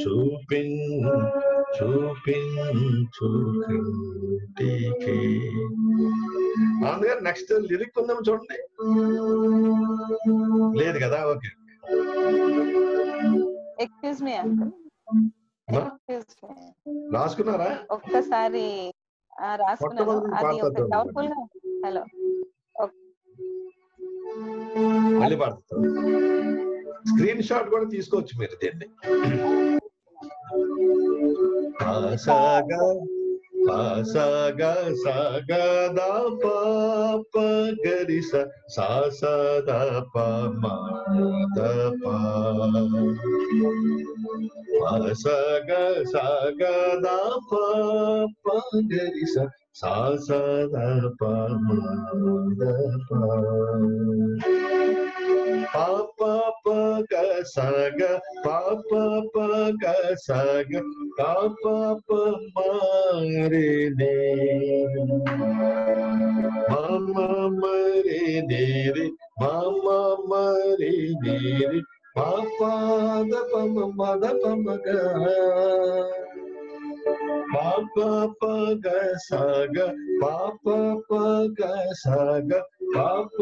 चूपिं चूपिं चूकंटिके नेक्स्ट लिरिक उंदेमो चूडंडी लेदु कदा okay excuse me uncle excuse me रासुकुन्नारा ఒక్కసారి ఆ రాసుకున్నాను అది ఒక పవర్ఫుల్ గా హలో మళ్ళీ పాడతాను స్క్రీన్ షాట్ కూడా తీసుకోవచ్చు మీరు దీన్ని సాగా సాగా సాగా దా పా పా గరిస సా సా దా పా మా దా పా సాగా సాగా దా పా పా గరిస సా సా దా పా మా దా పా pa pa pa ga sa ga pa pa pa ga sa ga pa pa pa ma re ne ma ma ma re ne re ma ma ma re ne re pa pa da pa ma ma da pa ma ga pa pa pa ga sa ga pa pa pa ga sa ga पाप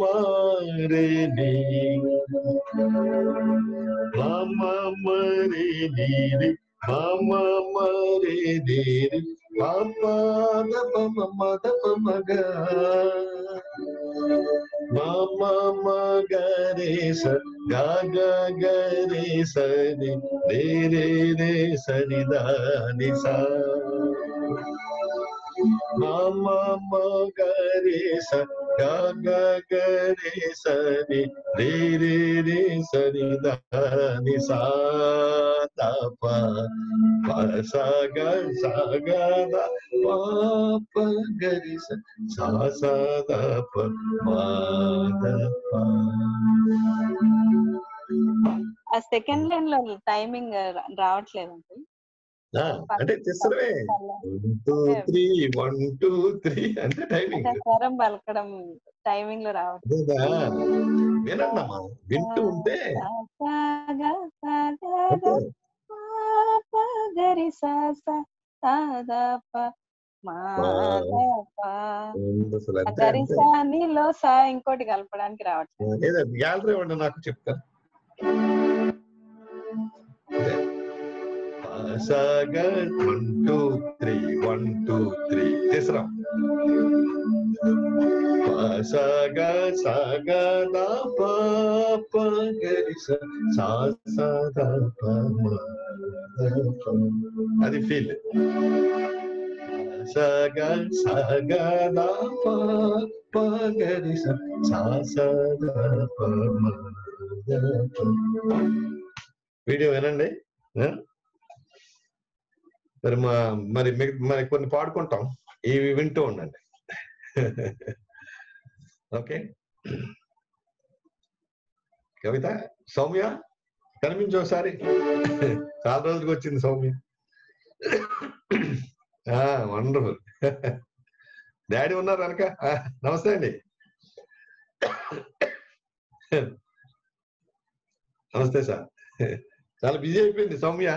मारे ने मामा मरे ने मामा मरे ने पापा दप mama दप मगा मामा मगरे स गा गा गरे स रे रे रे सनि दा नि सा मामा मगरे सा गा गा गरे सनि रे रे रे सनि दा नि सा दा पा पा सा गा सा गा दा पा पा गरे सा सा सा दा पा मा दा पा आ सेकंड लाइन लो टाइमिंग రావట్లేదండి అంటే తీస్తరే one two three one two three అంటే టైమింగ్ స్వరం పలకడం టైమింగ్ లో రావట్లేదా వినన్నమా వింటూ ఉంటే సాగా సాగా పా గరి సా సా సాదా పా మా దా పా గరి సా నీలో సా ఇంకోటి కలపడానికి రావట్లేదు ఏదో గ్యాలరీ వండి నాకు చెప్తా सागा one two three one two three तीसरा सागा सागा दा पा पा गरीसा सा सा दा पा मा दा पा अरे फील सागा सागा दा पा पा गरीसा सा सा दा पा मा दा पा वीडियो विनंडी మరి మరి మరి కొన్ని పాడుకుంటాం ఇవి వింటూ ఉండండి ఓకే కవిత సౌమ్య కనిపించు ఒకసారి చాలా రోజులకి వచ్చింది సౌమ్య ఆ వండర్ఫుల్ డాడీ ఉన్నారు అనక నమస్తే అండి నమస్తే సార్ చాలా బిజీ అయిపోయింది సౌమ్య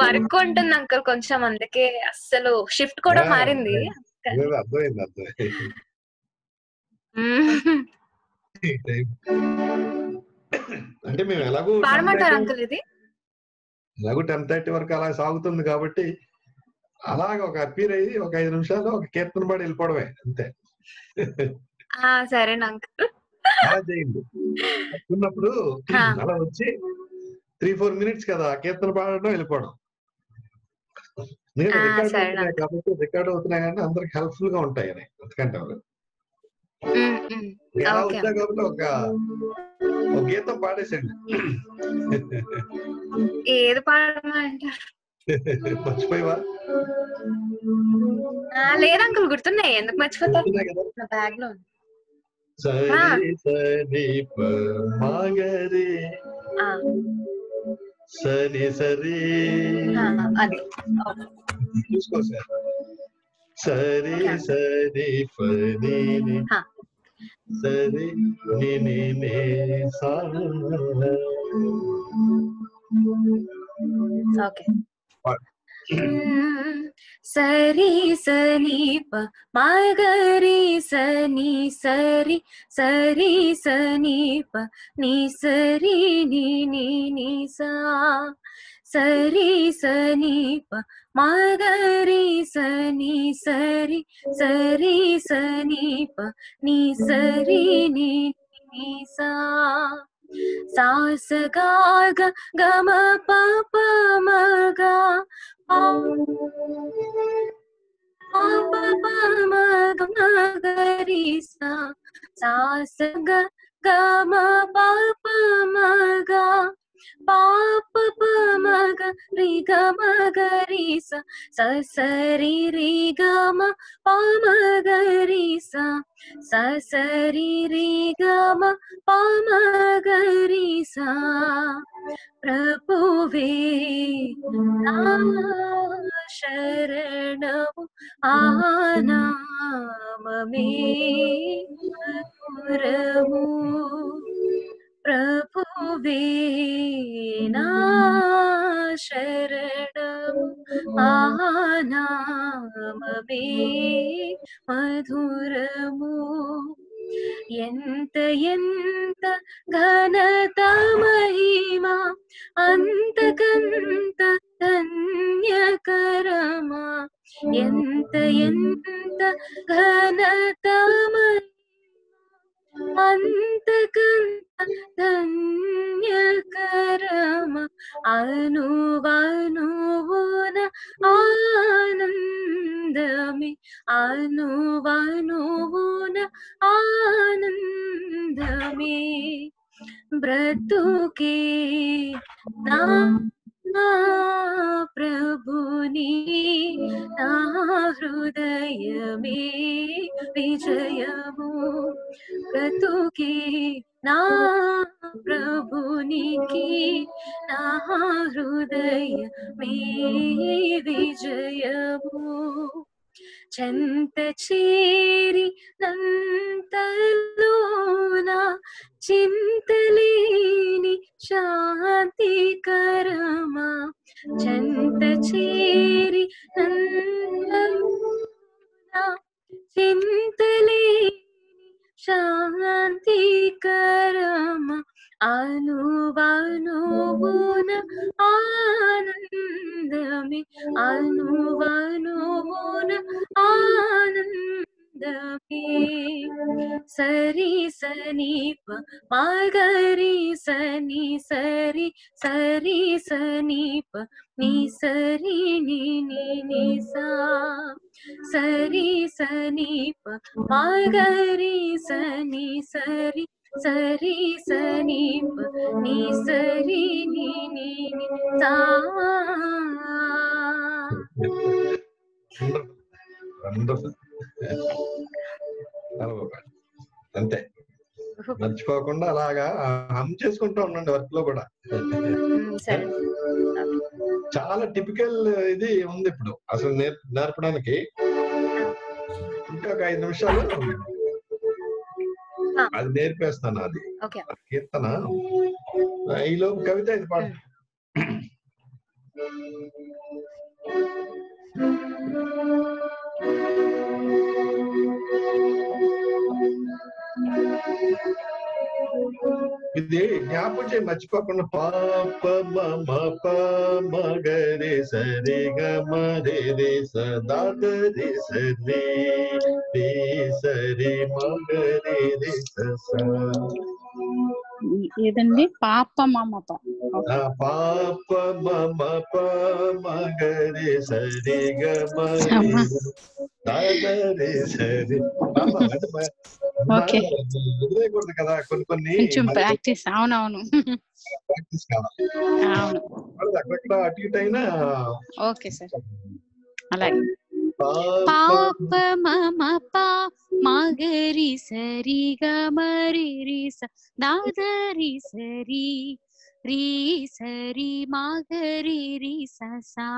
వర్క్ ఉంటుంది అంకల్ కొంచెం అందుకే అసలు షిఫ్ట్ కూడా మారింది అర్థమైంది అర్థమైంది అంటే మేము ఎలాగో పాడమంటారు అంకల్ ఇది ఎలాగో ten thirty వరకు అలా సాగుతుంది కాబట్టి అలాగే ఒక అప్పీర్ అయ్యి ఒక ఐదు నిమిషాలు ఒక కీర్తన పాడి వెళ్ళిపోవడమే అంతే సరే అంకల్ ఉన్నప్పుడు అలా వచ్చి త్రీ ఫోర్ మినిట్స్ కదా కీర్తన పాడడం వెళ్ళిపోవడం నేను రికార్డ్ అవుతున్నాయి కాబట్టి రికార్డ్ అవుతున్నాయి కానీ అందరికి హెల్ప్ఫుల్ గా ఉంటాయి ఎందుకంటే Nakauta ka vlog ka. Ogeto paade sendu. Edu paadana anta. మర్చిపోయావా? ఆ లేదు అంకుల్ గుర్తున్నాయి ఎందుకు మర్చిపోతారు నా బ్యాగ్ లో ఉంది. సరి సరి ప మాగరే ఆ సరి సరి ఆ అది చూస్కో సార్ సరి సరి ప నిని హ సరి నిని నే సా ఓకే सरी सनी प मागरी सनी सरी सरी सनी प नी सरी नी नी नी सा सरी सनी प मागरी सनी सरी सरी सनी प नी सरी नी नी सा सा स गा ग ग म प प म ग प प प म ग म ग ri sa sa s g g m p p m g प प प म ग ri g m g ri sa sa s ri ri g m p m g ri sa sa s ri ri g m p m g ri sa प्रभुवे शरणमु आनाममे Raghu प्रभुवे शरणमु आनाममे मधुरमु यंत यंत घनता महिमा अंतकंत धन्यकरमा यंत यंत घनता महिमा अंतकंत धन्यकरमा अनुवानुन आनंदमे अनुवानुन आनंदमे ब्रतुके ना प्रभुनि ना हृदय में विजयमु ब्रतुके ना प्रभुनि की ना हृदय में विजयमु चंत चेरी नंतलोना चिंतलेनी शांति करमा चंत चेरी नंतलोना चिंतलेनी शांति करमा अनुवानुगुण आनंद में अनुवानुगुण आनंद में सरी सनी प मागरी सनी सरी सरी सनी प नी सरी नी नी नी सा सरी सनी प मागरी सनी सरी सरी सनी प नी सरी नी नी नी सा అంతే మర్చిపోకుండా అలాగా హమ్ చేసుకుంటూ ఉండండి వర్క్ లో కూడా. చాలా టిపికల్ ఇది ఉంది ఇప్పుడు అసలు నేర్పడానికి ఇంకా ఐదు నిమిషాలు అది నేర్పేస్తాను. అది కీర్తన ఈలో కవిత ఇది పాడు. ఇది జ్ఞాపకం చేయి మర్చిపోకుండా పాప మమ పమ గరే సరే గమ రే సదా రే సరే రే సరే మగరే రే ససా ఏదండి పాప మమ ప పాప మమ పమ గరే సరే గమ రే సదా రే సరే మమ ఓకే ఎదురైపోతుంది కదా కొన్ని కొన్ని కొంచెం ప్రాక్టీస్ అవును అవును ప్రాక్టీస్ కావాలి అవును అక్కడ అటు ఇటు అయినా ఓకే సార్ అలాగే పాప మమ పా మగరి సరి గమరి రి స దాదరి సరి రి సరి మగరి రి స సా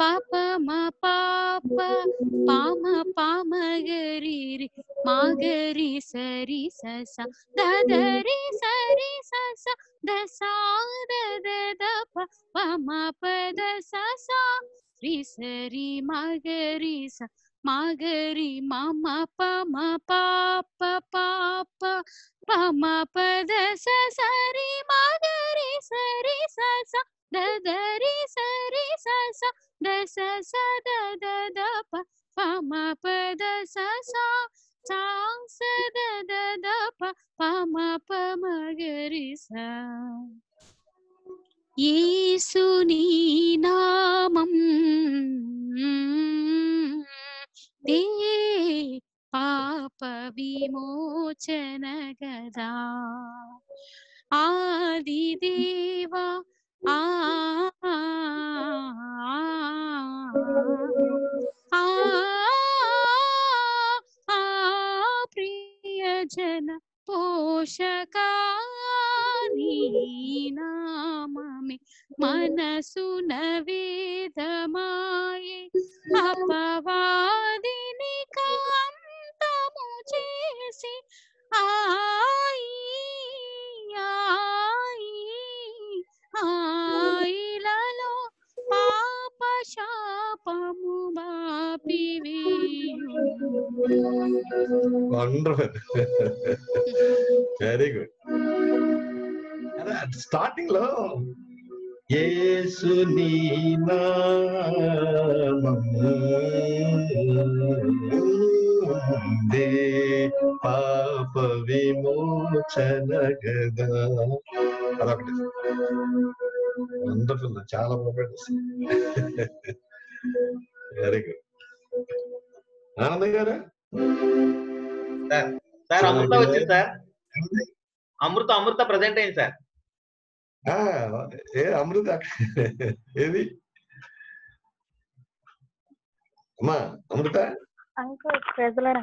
పాప మ పాప పామ పామ గరి రి మగరి సరి స స దదరి సరి స స ద సా ద ద ద ప పమ ప ద స స రి సరి మగరి స మగరి మమ పమ పాప పాప పమ ప ద స స రి మగరి సరి స స ద ద రి సరి స స ద స స ద ద ద ప పమ ప ద స స సా స ద ద ద ప పమ ప మగరి స యేసుని నామం దే పాప విమోచన గదా ఆది దేవా ఆ ఆ ప్రియజన పోషకా నామమే మనసున వేదమాయే అపవాదిని కాంతము చేసి ఆయి ఆయి ఆయిలలో పాప శాపము బాపివే వండర్ఫుల్ వెరీ గుడ్ స్టార్టింగ్ లో యేసుని నామము దే పాప విమోచన గదా అదొకటి వండర్ఫుల్ చాలా బాగుంది వెరీ గుడ్ ఆనంద్ గారు సార్ అమృత వచ్చింది సార్ అమృత అమృత ప్రెజెంట్ అయింది సార్ అమృత ఏది అమ్మా Amrutha very good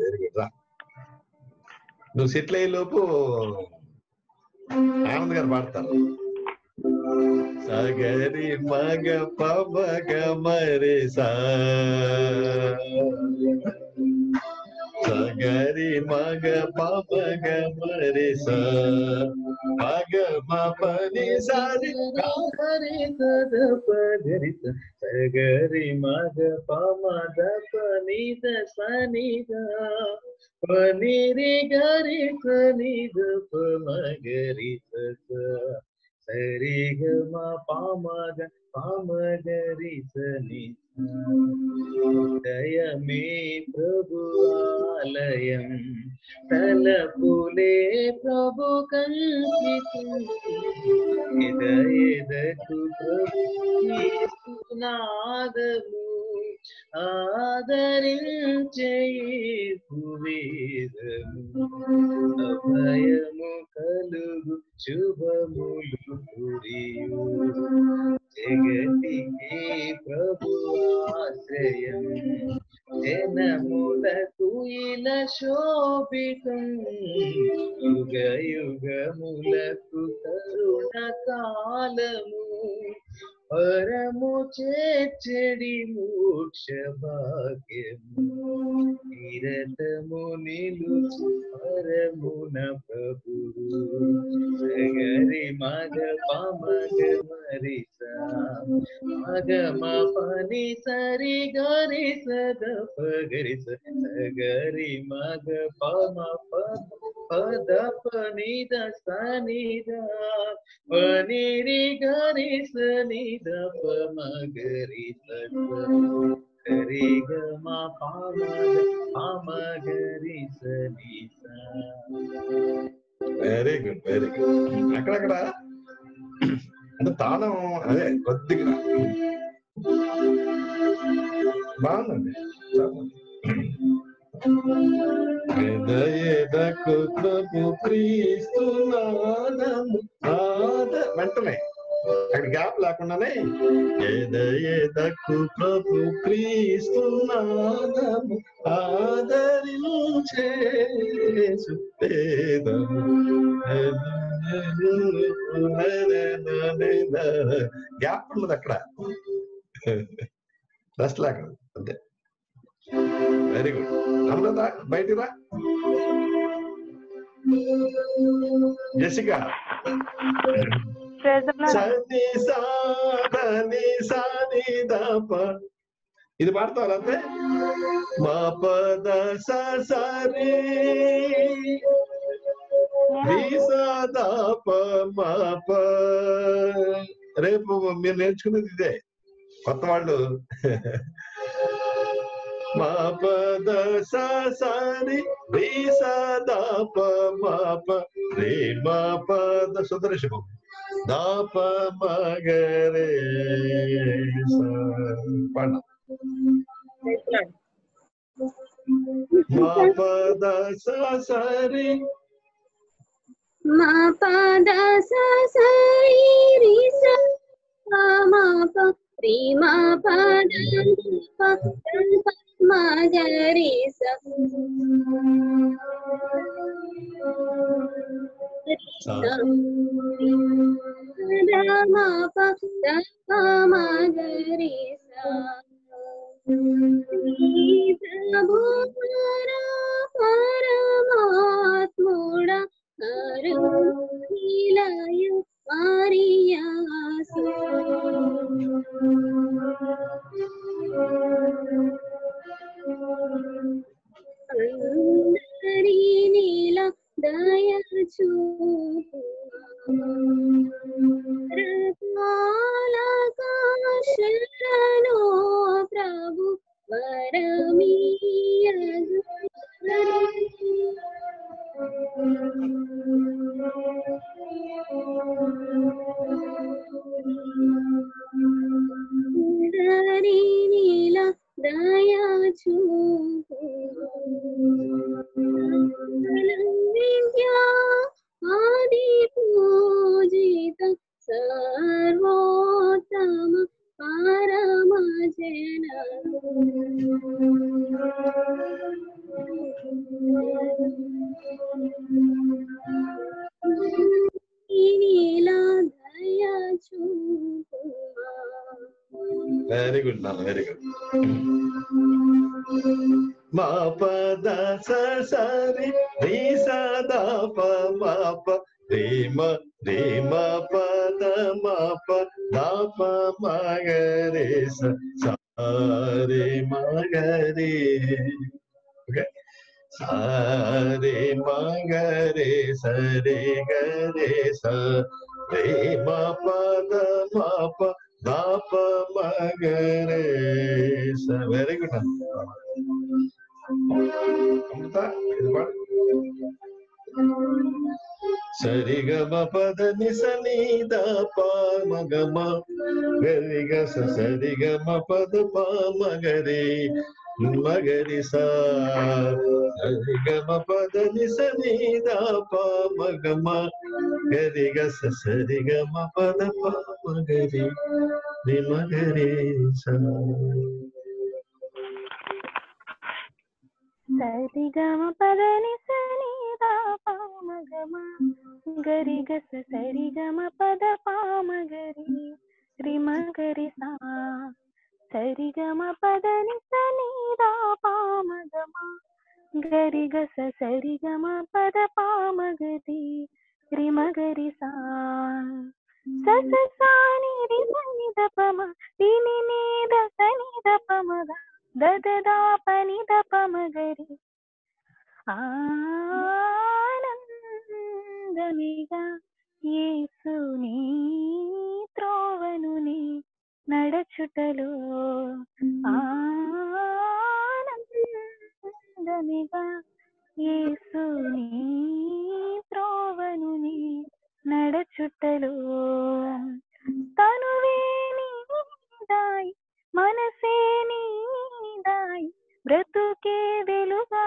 very good రా నువ్వు సెటిల్ అయ్యే లోపు ఆనంద్ గారు పాడతారు సగరి మగ పగ మరే సా సగరి మగ పగ మరే సా మగ పని సారి సగరి మగ పమద పని సని పని రి గరి సని గరి సరి గ పమద పమగరి సని దయమే ప్రభు ఆలయం తలపులే ప్రభు కంకితం ఇదయదకు ప్రభు నాదము ఆదరించే యేసువేదము అభయము కలుగు శుభములు పురియు జగతికి ప్రభు ఆశ్రయం జనములకు ఇల శోభితం యుగ యుగములకు కరుణ కాలము పరము చేర్చడి మోక్ష భాగ్యము నిరతము నిలుచు పరమున ప్రభువు సగరి మగ పమగ మరి సా మగ మపని సరి గరి సద పగరి సగరి మగ పమ పద పని ద సని ద పని రి గరి సని ద పమ గరి సద రి గ మ ప పమ గరి సని స వెరీ గుడ్ వెరీ గుడ్ అక్కడక్కడ అంటే తాళం అదే కొద్దిగా బాగుందండి వెంటనే అక్కడ గ్యాప్ లేకుండానే ఎదయదకు ప్రభు క్రీస్తు నాదము ఆదరించే సుతేదము గ్యాప్ ఉండదు అక్కడ రెస్ట్ లేకుండా అంతే. Very good. అమృత బయటికి రా. జెసికా ఇది పాడతారు అంతే. మా పద సరి రేపు మీరు నేర్చుకునేది ఇదే కొత్త వాళ్ళు. మా పద సరి రే మా పద సుదర్శనం దాప మగరే పణ మా పద సరి మా పద సరి రి స మా ప రి మా పద పద మగరే స परमात्मुड़ा हरुलायु मारियासु अंदरी नीला दया चूपा रत्नाला का शरणो प्रभु वरमीय अंदरी नीला दया चूपा आदिपूजित सर्वोत्तम परमजन नीला दया चूपा. वेरी गुड नाना, वेरी गुड. మా పద సరి రి సదా ప మా ప రే మా రే మా పద మా ప దా ప మా గ రే స సా రే మా గ రే ఓకే సా రే మా గ రే స రే గ రే స రే మా పద మా ప దా ప మా గ రే స. వెరీ గుడ్ అన్న. సరి గ మ పద ని స ని ద ప మ గ మ గరి గ స సరి గ మ పద ప మ గ రే మ గ రి స సరి గ మ పద ని స ని ద ప మ గ మ గరి గ స సరి గ మ పద ప మ గ రే ని మ గ రే స సరి గమ పద ని స ని ద ప మ గ మ గరి గ స సరి గమ పద ప మ గ రి రి మ గ రి స సరి గమ పద ని స ని ద ప మ గ మ గరి గ స సరి గమ పద ప మ గ రి రి మ గ రి స స స స ని రి మ ని ద ప మ రి ని ని ద స ని ద ప మ ద ద ద ద ప ని ద ప మ గ రి ఆనందమిగా యేసుని త్రోవనుని నడచుటలో ఆనందమిగా యేసుని త్రోవనుని నడచుటలో తనువే నీదాయి మనసే నీ బ్రతుకే వెలుగా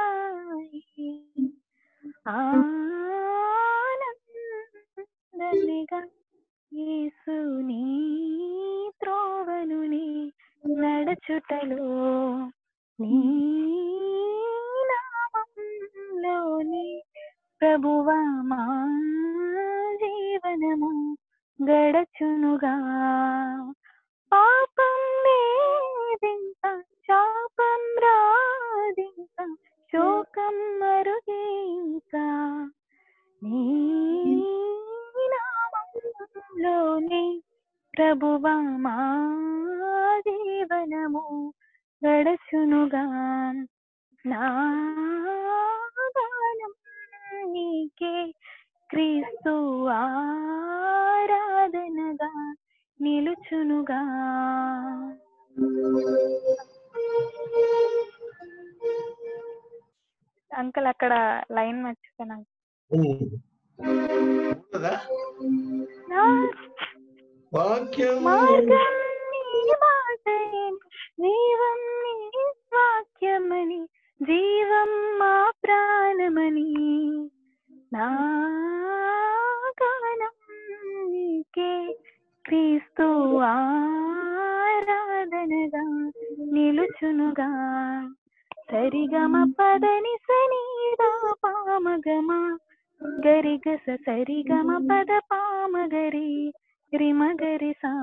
నీనామములోని ప్రభువా మా జీవనము గడచునుగా. పాపం వేధింప శాపం రాధింప శోకం మరుగేక నీనామములోని ప్రభువా మా జీవనము గడచునుగా. నా బాణం నీకే క్రీస్తు ఆరాధనగా నిలుచునుగా. అంకల్ అక్కడ లైన్ మర్చిపోయినా జీవం నీ వాక్యమని జీవం మా ప్రాణమని నా గానం నీకే క్రీస్తు ఆరాధనగా నిలుచునుగా. సరిగమ పదని సనీదా పామగమ గరిగస సరిగమ పద పామగరి రిమగరి సా.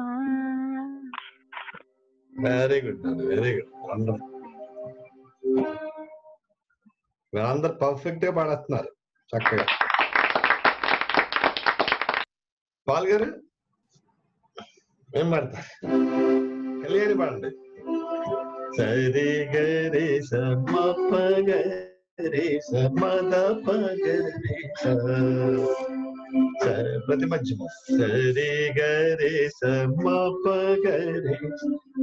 very good very good wonderful మీరందరూ పర్ఫెక్ట్ గా పాడుతున్నారు చక్కగా. పాల్ గారు ఏం పాడతారు? కలియని పాడండి. సరి గరి సమ ప గరి సమ ద ప గరి స ప్రతి మధ్యమ సరి గరి సమ ప గరి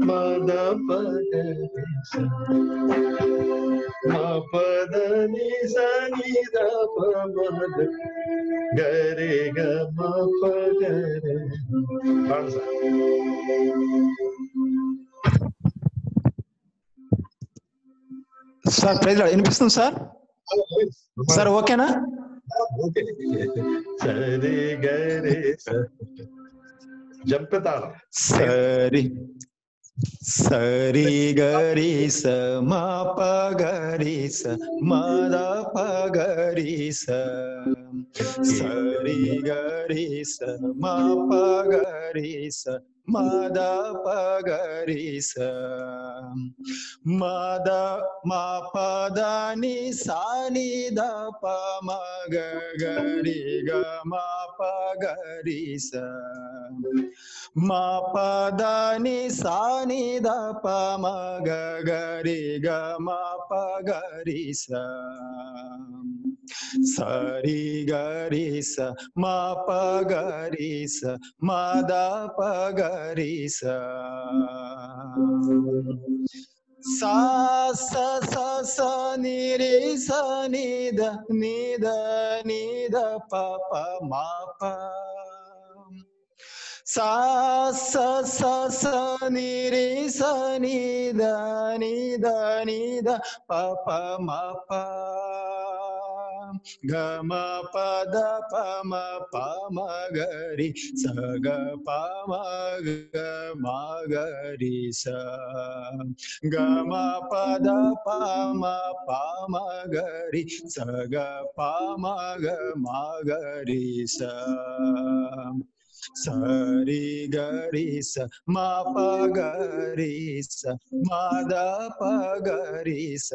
మ ద ప గరి స మ ప ద ని స ని ద ప మ ద గరి గ మ ప గరి పాడస. సార్ ప్రైజ్ లార్డ్ వినిపిస్తుంది సార్ సార్ ఓకేనా? ఓకే సరి గరి స జంప్ తాళం సరి సరి గరి స మ ప గరి స మ ద ప గరి స సరి గరి స మ ప గరి స మాదా పగరి స మాదా మా పదని సాని ద ప మ గరి గ మ పగరి స మా పదని సాని ద ప మ గరి గ మ పగరి స సరి గరి స మ ప గరి స మాదా పగరి స సా స స స ని రి స ని ద ని ద ని ద ప ప మ ప సా స స స ని రి స ని ద ని ద ని ద ప ప మ ప గ మ ప ద ప మ ప మ గ రి స గ ప మ గ మ గ రి స గ మ ప ద ప మ ప మ గ రి స గ ప మ గ మ గ రి స సరి గరి స మ ప గ రి స మ ద ప గ రి స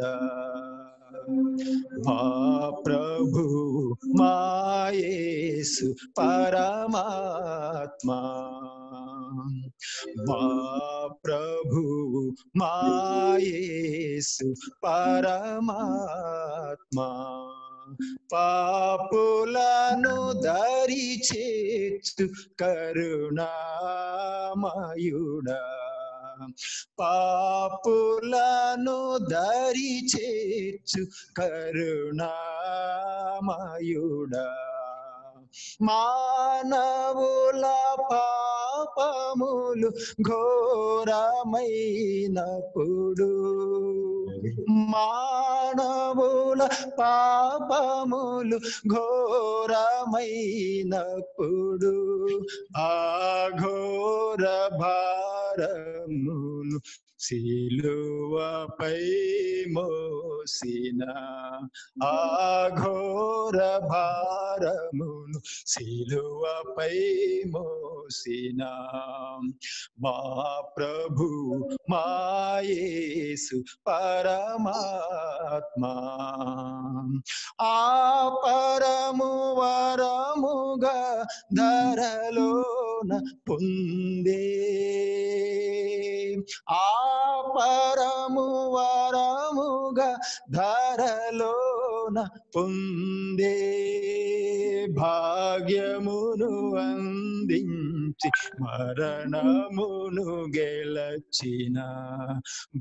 మా ప్రభు మా యేసు పరమాత్మా మా ప్రభు మా యేసు పరమాత్మా పాపులను దరి చేర్చు కరుణామయుడా పాపులను దరి చేర్చు కరుణామయుడా మానవుల పాపములు ఘోరమైనప్పుడు మానవుల పాపములు ఘోరమైనప్పుడు ఆ ఘోర భారములు సిలువపై మోసిన ఆ ఘోర భారమును సిలువపై మోసిన మా ప్రభు మా యేసు పరమాత్మ ఆ పరము వరముగా ధరలోన పొందే ఆ పరము వరముగా ధరలోన పొందే భాగ్యమును అందించి మరణమును గెలచిన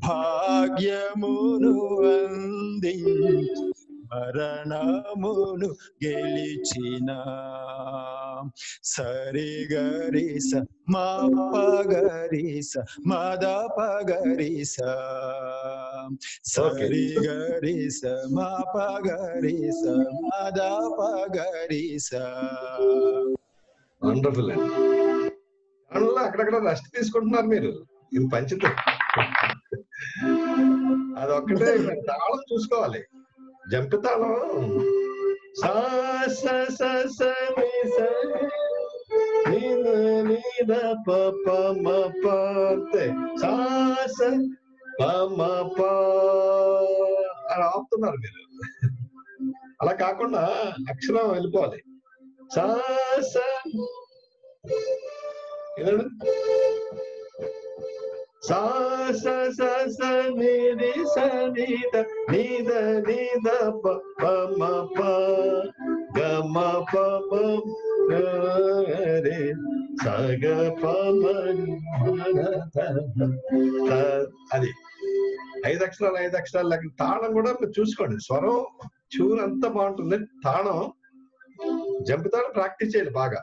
భాగ్యమును అందించి మరణమును గెలిచిన సరిగరిస మా పగరిస మద పగరిస సరిగరిస మా పగరిస మద పగరిస. వండర్ఫుల్ అండి. దానిలో అక్కడక్కడ రెస్ట్ తీసుకుంటున్నారు మీరు. ఇది పంచితే అదొక్కటే తాళం చూసుకోవాలి. జంప్ తాళం సా స స స ని స ని ని ద ప ప మ ప తే సా స ప మ ప అలా ఆపుతున్నారు మీరు. అలా కాకుండా అక్షరం వెళ్ళిపోవాలి. సా స ఏనండి సా స స స ని ని స ని ద ని ద ని ద ప ప మ ప గ మ ప మ రే స గ ప మ న త త. అది ఐదు అక్షరాలు ఐదు అక్షరాలు లాగా తాళం కూడా మీరు చూసుకోండి. స్వరం చూరు అంతా బాగుంటుంది. తాళం జంప్ తాళం ప్రాక్టీస్ చేయాలి బాగా.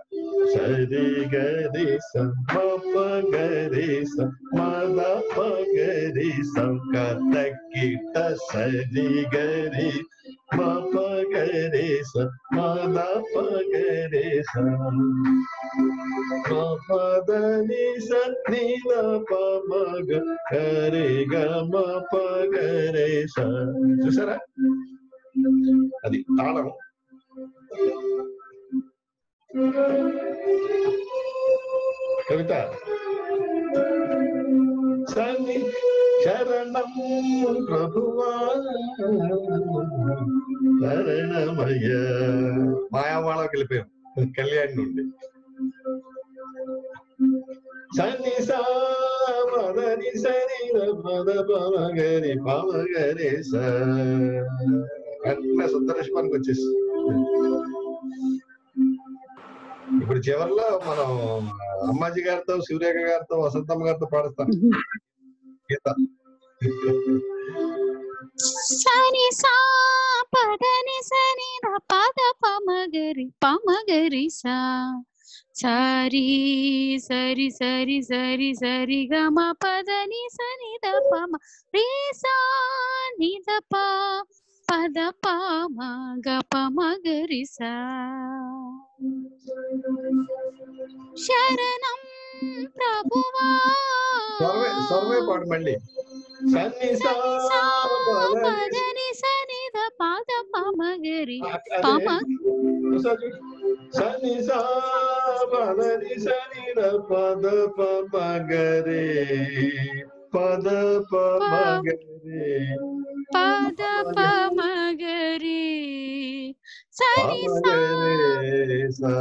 సరి గరి సమ ప గరి సమద ప గరి సంక తకిట సరి గరి మ ప గరి సమద ప గరి సమ ప దని సని ద ప మ గ గరి గ మ ప గరి స. చూసారా అది తాళం. కవిత సని శరణం ప్రభువా శరణమయ్య. మాయావాడకి వెళ్ళిపోయాం కళ్యాణ్ నుండి. సని సా మదని సని పద పమ గరి పమ గరి సుందరేశ్వరానికి వచ్చేసి ఇప్పుడు చివరిలో మనం అమ్మాజీ గారితో శివరేఖ గారితో వసంతమ్మ గారితో పాడుతాం గీత. సని సా పదని సని ద పద పమగరి పమగరి సా సారి సరి సరి సరి సరి గ మ పదని సని ద పమ రే సా ని ద ప పద పమ గ పమగరి సా. శరణం ప్రభువా సర్వే పాడమండి. సని సా పదని సని ద పద పమగరి పమ సని సా పదని సని ద పద పమగరి పద పమగరి పద పమగరి సని సా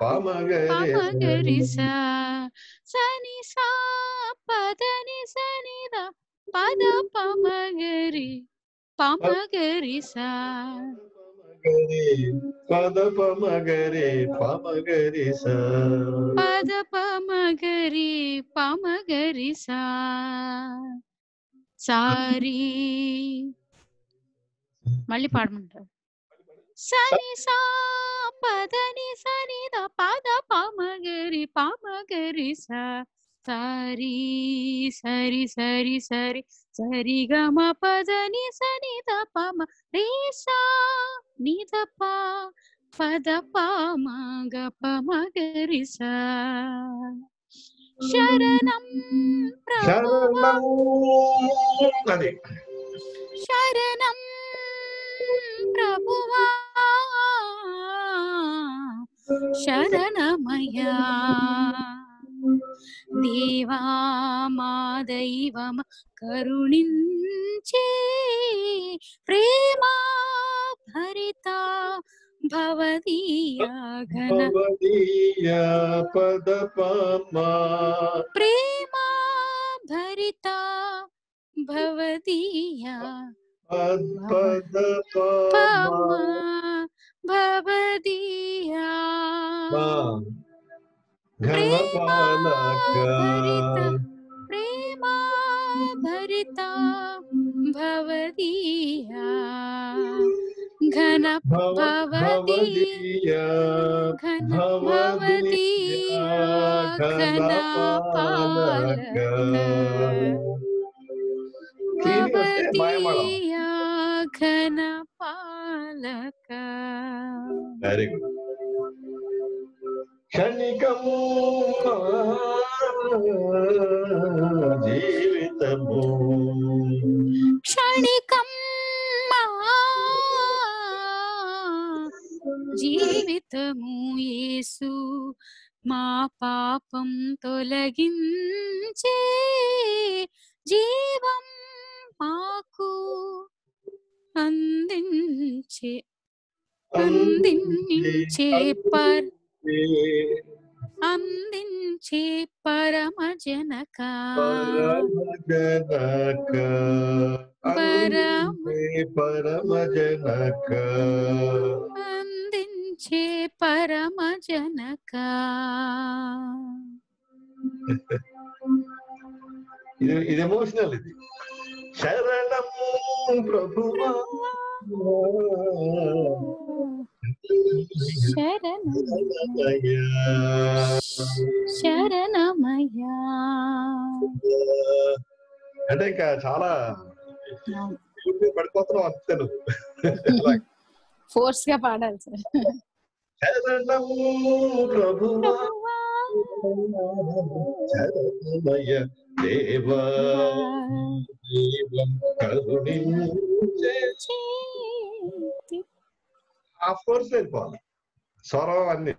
పమగరి సా సని సా పదని సని ద పద పమగరి పమగరి సా పద పమగరి పమగరి సా పద పమగరి పమగరి సా. సారీ మళ్ళీ పాడమంటారు. సని సా పదని సని ద పద పమగరి పమగరి సా సారీ సరి సరి సరి సరి గ మ పదని సని ద పమ రే సా ని ద ప పద పమ గ పమగరి సా. शरणं प्रभुवा शरणं प्रभुवा शरणमया देवा मा दैवम करुणिंचे प्रेमा भरिता भवदीया घन भवदीया पदपमा प्रेमा भरिता भवदीया पदपमा भवदीया प्रेमा भरिता प्रेमा भरिता भवदीया घन भवदीया घन भवदीया घन भवदीया घन पालक वेरी गुड क्षणिकमु जीवितमु क्षणिकम जीवितमु येसु मा पापं तोलगिंचे जीवं माकु अंदिंचे अंदिंचे पर अंदिंचे परमजनका परमजनका परम परमजनका छे परम जनका इधर इधर इमोशनल है शरणम प्रभुवा शरणमया शरणमया అంటే ఇంకా చాలా పడిపోతున్నాం అంతేను फोर्स का पाडल सर शरणम प्रभुवा शरणमय देवा देवं करुणिंचे आ फोर्स से पाडल स्वरम అన్ని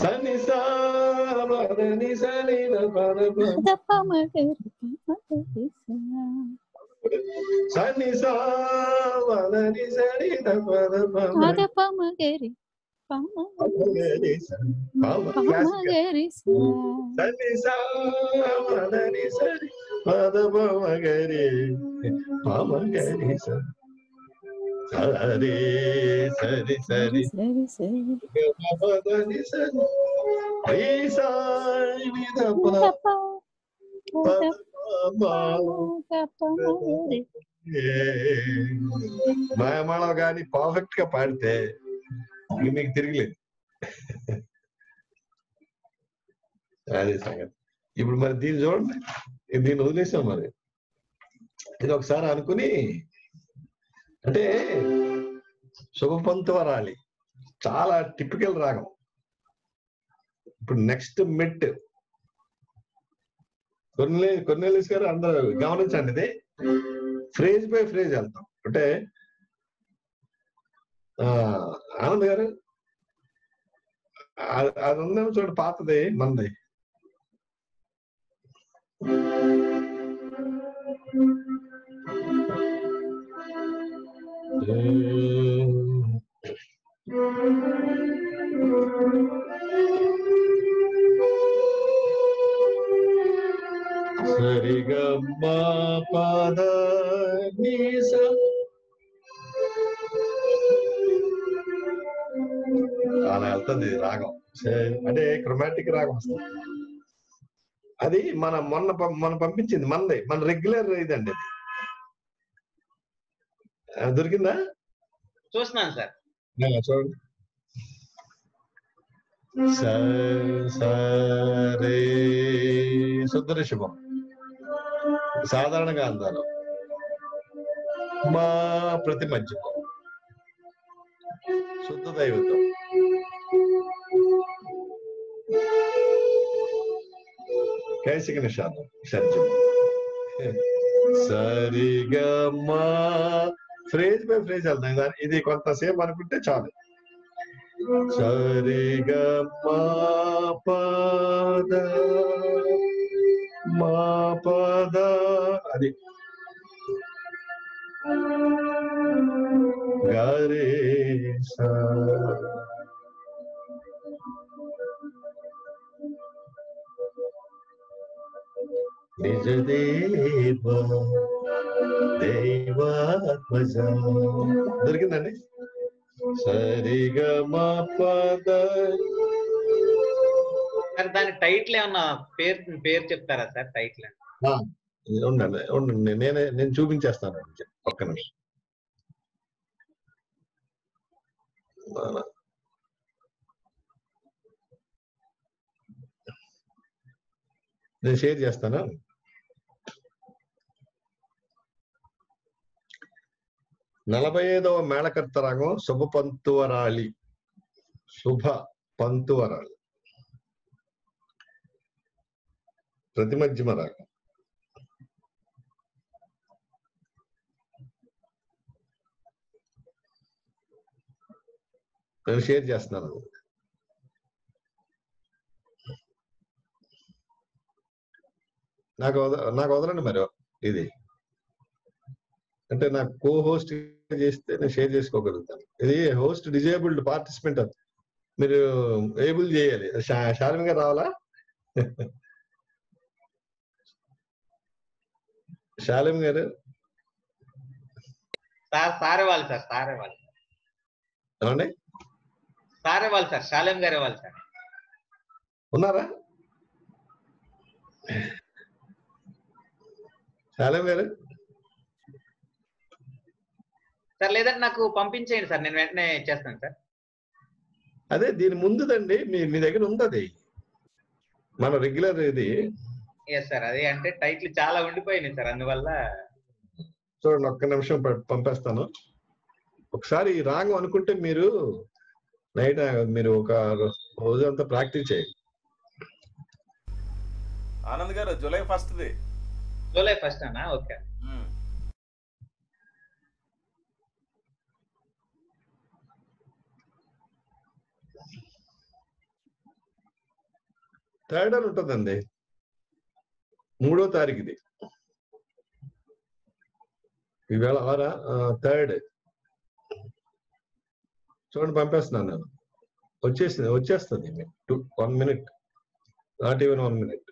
सनि सा वरनि सनि नपरम दपम करपम सनि सा वलनि सनि नपरम दपम गरि पम गरि पम गरि सनि सा वलनि सनि पदपम गरि पम गरि सरि सरि सरि सरि सरि गमवदनि सनि ईसानि दप మాయమాళ గాని పర్ఫెక్ట్ గా పాడితే మీకు తిరగలేదు. అదే సంగతి. ఇప్పుడు మరి దీన్ని చూడండి, దీన్ని వదిలేసాం. మరి ఇది ఒకసారి అనుకుని, అంటే శుభపంత వరాలి చాలా టిపికల్ రాగం. ఇప్పుడు నెక్స్ట్ మిట్ కొన్ని కొన్నెలిస్ గారు అందరూ గమనించండి, ఇది ఫ్రేజ్ బై ఫ్రేజ్ వెళ్తాం. అంటే ఆనంద్ గారు అది ఉందేమో చూడండి, పాతది మంది Sarigama pada nisa అలా వెళ్తుంది రాగం. అంటే క్రోమాటిక్ రాగం వస్తుంది. అది మన మొన్న మనం పంపించింది మనది, మన రెగ్యులర్ ఇదండి. అది దొరికిందా? చూస్తున్నాను సార్, చూడండి. సుందర శుభం సాధారణంగా అందాను. మా ప్రతి మధ్యకం శుద్ధ దైవతం कैसे के निशान सरिगमा फ्रेज पे फ्रेज వెళ్తాం ఇది కొంతసేపు అనుకుంటే చాలు సరిగమ పద మా పద అది గరే సా निज देव देवात्मज दरकिंदी सरिगमा पद దాని టైటిల్ ఏమన్నా పేరు పేరు చెప్తారా సార్ టైటిల్ ఆ ఉండండి ఉండండి నేను నేను చూపించేస్తాను ఒక్క నిమిషం నేను షేర్ చేస్తాను నలభై ఐదవ మేళకర్త రాగం శుభ పంతువరాళి శుభ పంతువరాళి ప్రతిమధ్యమ రాగం నేను షేర్ చేస్తాను నాకు నాకు వదలండి మరి ఇది అంటే నా కో హోస్ట్ చేస్తే నేను షేర్ చేసుకోగలుగుతాను ఇది హోస్ట్ డిజేబుల్డ్ పార్టిసిపెంట్ మీరు ఏబుల్ చేయాలి షార్మిగా రావాలా శాలం గారు సార్ సార్ వాళ్ళు సార్ సార్ వాళ్ళు ఏమండి సార్ వాళ్ళు సార్ శాలం గారు వాళ్ళు సార్ ఉన్నారా శాలం గారు సార్ లేదంటే నాకు పంపించేయండి సార్ నేను వెంటనే చేస్తాను సార్ అదే దీని ముందుదండి మీ మీ దగ్గర ఉందది మన రెగ్యులర్ ఇది ఎస్ సార్ అదే అంటే టైటిల్ చాలా ఉండిపోయింది సార్ అందువల్ల చూడండి ఒక్క నిమిషం పంపిస్తాను ఒకసారి రాంగ్ అనుకుంటే మీరు నైట్ మీరు ఒక రోజంతా ప్రాక్టీస్ చేయండి Anand garu July first the July first అన్న ఓకే థర్డ్ అని ఉంటుందండి మూడో తారీఖు ఇది ఈవేళ ఆరా థర్డ్ చూడండి పంపేస్తున్నాను నేను వచ్చేసింది వచ్చేస్తుంది two one minute not even one minute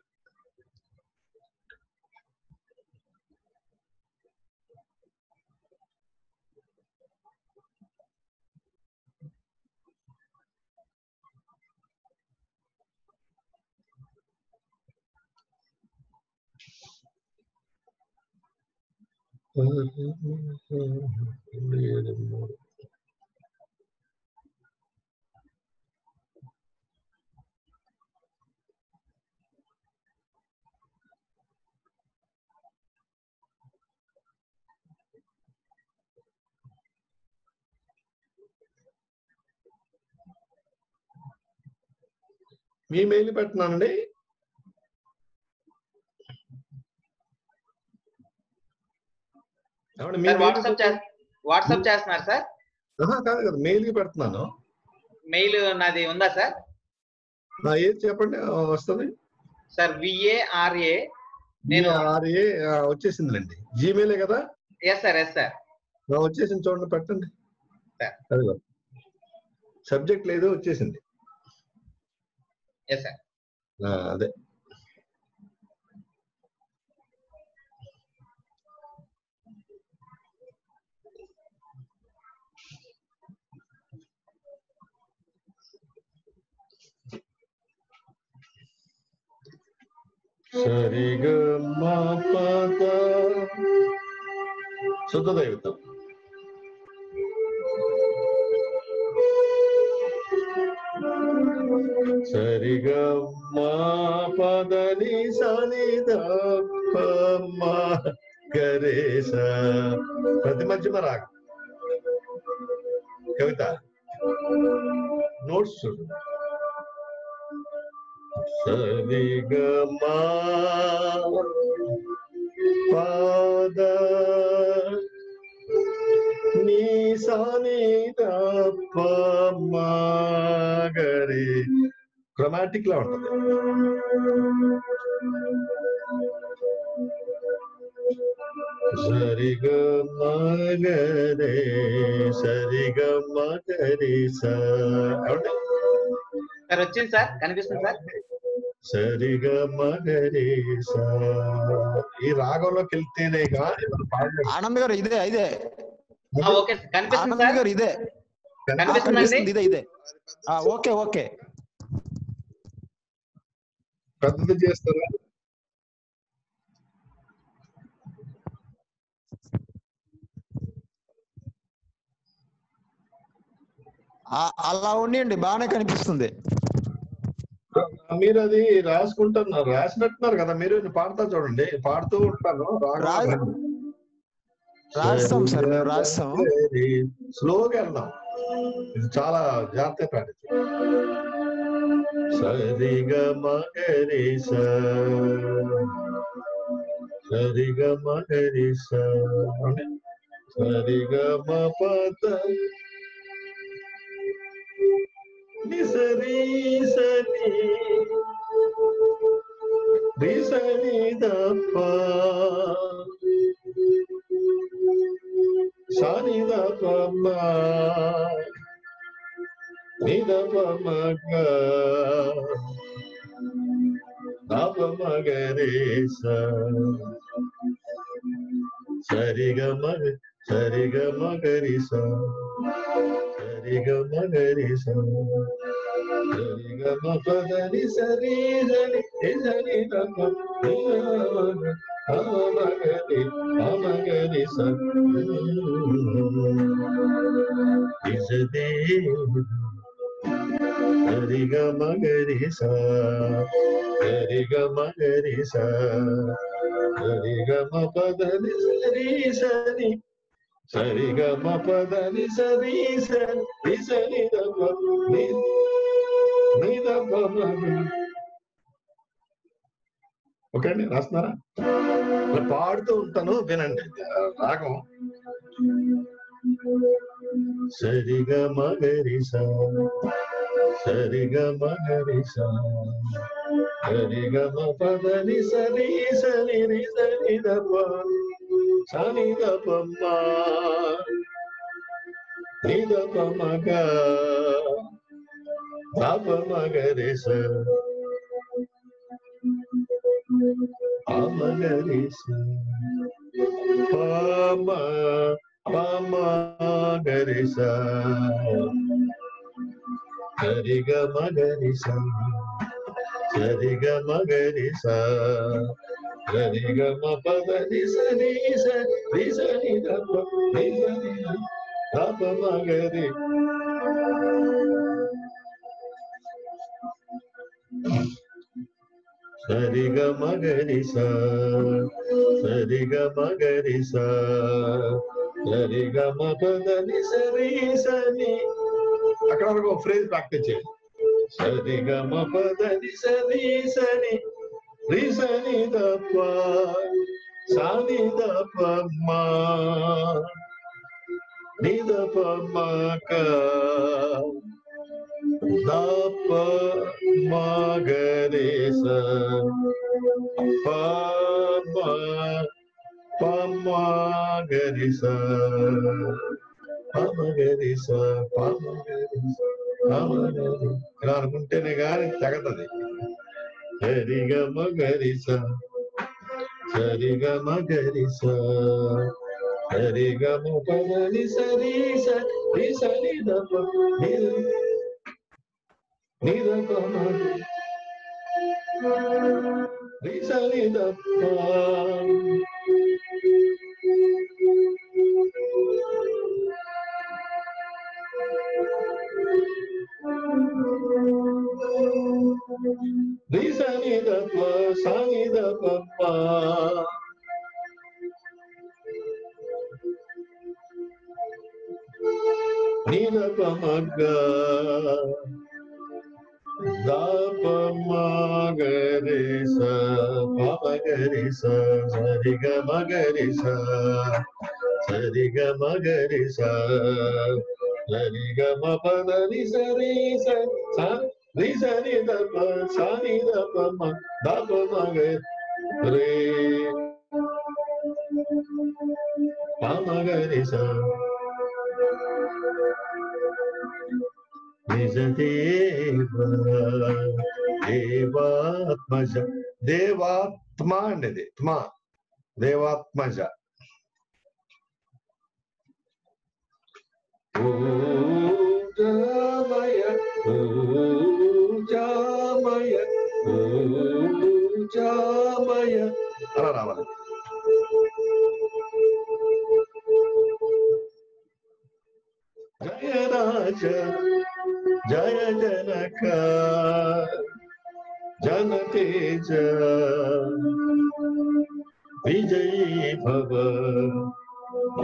మీ మెయిల్ పెట్టినానండి వాట్సాప్ చేస్తున్నారు సార్ కాదు కదా మెయిల్ కి పెడుతున్నాను మెయిల్ నాది ఉందా సార్ ఏది చెప్పండి వస్తుంది సార్ విఏఆర్ఏ నేను ఆర్ఏ వచ్చేసిందిలేండి జీమెయిలే కదా ఎస్ సార్ ఎస్ సార్ వచ్చేసింది చూడండి పెట్టండి సబ్జెక్ట్ లేదు వచ్చేసింది ఎస్ సార్ అదే సరిగమ పద శుద్ధ దైవతం సరిగమ పద ని సని ద ప మ గరే స ప్రతిమధ్యమ రాగం కవిత నోట్స్ చూడు सरे गमा पाद निसानी दप्पा मागरे क्रमाटिक ला सरि ग मगरे सरि ग मगरे सा रचित सर कनिपिस्तुंदी सर सरि ग मगरे सा ई రాగంలో కెళ్తేనే ఇక ఆనంద్ గారు ఇదే ఇదే ఆ ఓకే కనిపిస్తుంది సార్ గారు ఇదే కనిపిస్తుంది ఇదే ఇదే ఆ ఓకే ఓకే పెద్దది చేస్తారా అలా ఉండండి బానే కనిపిస్తుంది మీరు అది రాసుకుంటారు రాసినట్టున్నారు కదా మీరు పాడతా చూడండి పాడుతూ ఉంటాను రాస్తాం సార్ నేను రాస్తాం స్లోగా వెళ్దాం ఇది చాలా జాగ్రత్తగా పాడండి సరి గ మగరి స సరి గ మగరి స సరి గ మ ప ద निसरी सनी निसनी दफा सानी दफा मा नी दफा मगा दफा मगरे सा सरी ग मग सरी ग मगरी सा सरी ग मगरी सा सरी ग मगरी सरी सरी सरी तम हम मगरी हम मगरी सा इस दे सरी ग मगरी सा सरी ग मगरी सा सरी ग म पदनी सरी सरी सरी ग म प नी सरी सरी सरी द प नी नी द प म ఓకే అండి రాస్తున్నారా నేను పాడుతూ ఉంటాను వినండి రాగం సరి ग म గరి స सरी ग म गरि सा सरी ग म प नी सरी सरी री सरी द प सानी द प म नी द प म ग ध प म गरि सा आ म गरि सा प म प म गरि सा सरि ग म गरि सा सरि ग म गरि सा सरि ग म प नि सनि सनि सनि द प नि सनि द प म गरि सरि ग म गरि सा सरि ग म गरि सा सरि ग म प नि सरि सनि అక్కడ వరకు ఫ్రేజ్ ప్రాక్టీస్ చేయండి సరి గ మ ప ద ని స ని స ని రి స ని ద ప స ని ద ప మ ని ద ప మ క ద ప మ గ రి స ప మ ప మ గ రి స ఇలా అనుకుంటేనే గాని తగతది సరి గ మ గరి స సరి గ మ గరి స సరి గ మ ప ని సరి సరి సరి ద ప ని ని ద ప మ రి సరి ద ప ri sa ni da pa sa ni da pa pa ni da pa ma ga प म ग रे स प म ग रे स स रि ग म ग रे स स रि ग म ग रे स ल रि ग म प द नि स रे स स नि स रि द प स नि द प म द प म ग रे प म ग रे स निजदेव देवात्मज देवात्मा देवात्मा देवात्मज ऊर्जामय ऊर्जामय ऊर्जामय अला रावल जय राज जय जनक जनतेज विजयी भव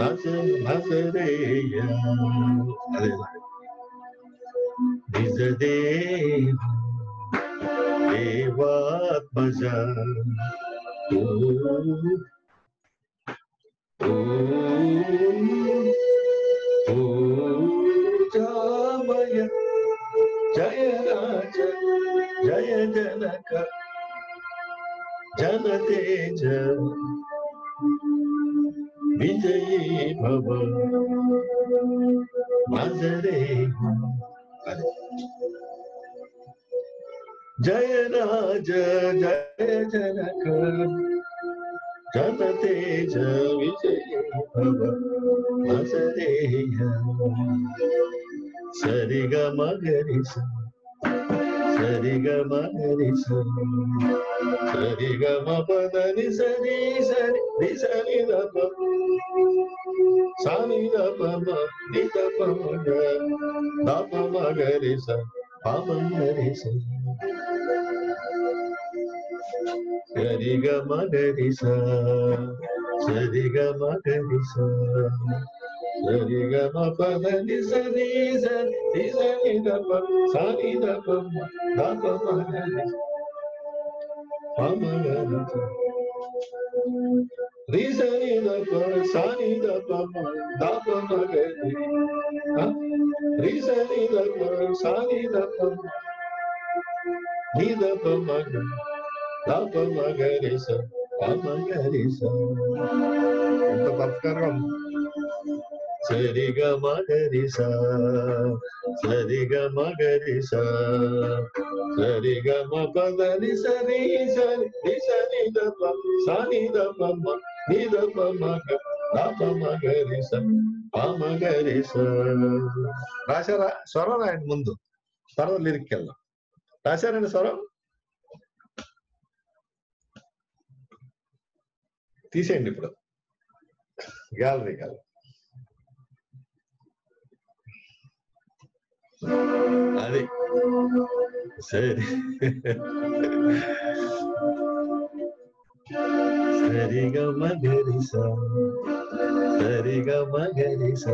नस नसरेय निज देव देवात्मज ऊर्जामय जय राज जय जनक जनतेज विजयी भव नजरे जय राज जय जनक जनतेज विजयी भव नजरे सरि ग म ग रि स सरि ग म ग रि स सरि ग म प द नि स रि स रि स नि द प स नि द प म नि द प म ग द प म ग रि स प म ग रि स सरि ग म ग रि स सरि ग म ग रि स सरि ग म प ध नि स नि स नि स नि द प स नि द प म द प म ग रि स प म ग रि स रि स नि द प स नि द प म द प म ग रि रि स नि द प स नि द प नि द प म ग द प म ग रि स प म ग रि स तो बात कर रहा हूं सरि ग म ग रि स सरि ग म ग रि स सरि ग म प ध नि स रि स रि स नि द प स नि द प म नि द प म ग द प म ग रि स प म ग रि स రాశారా స్వరం రాయండి ముందు తర్వాత లిరిక్ కెళ్దాం రాశారండి స్వరం తీసేయండి ఇప్పుడు గ్యాలరీ గ్యాలరీ अरे सरि सरि ग म ग रि स सरि ग म ग रि स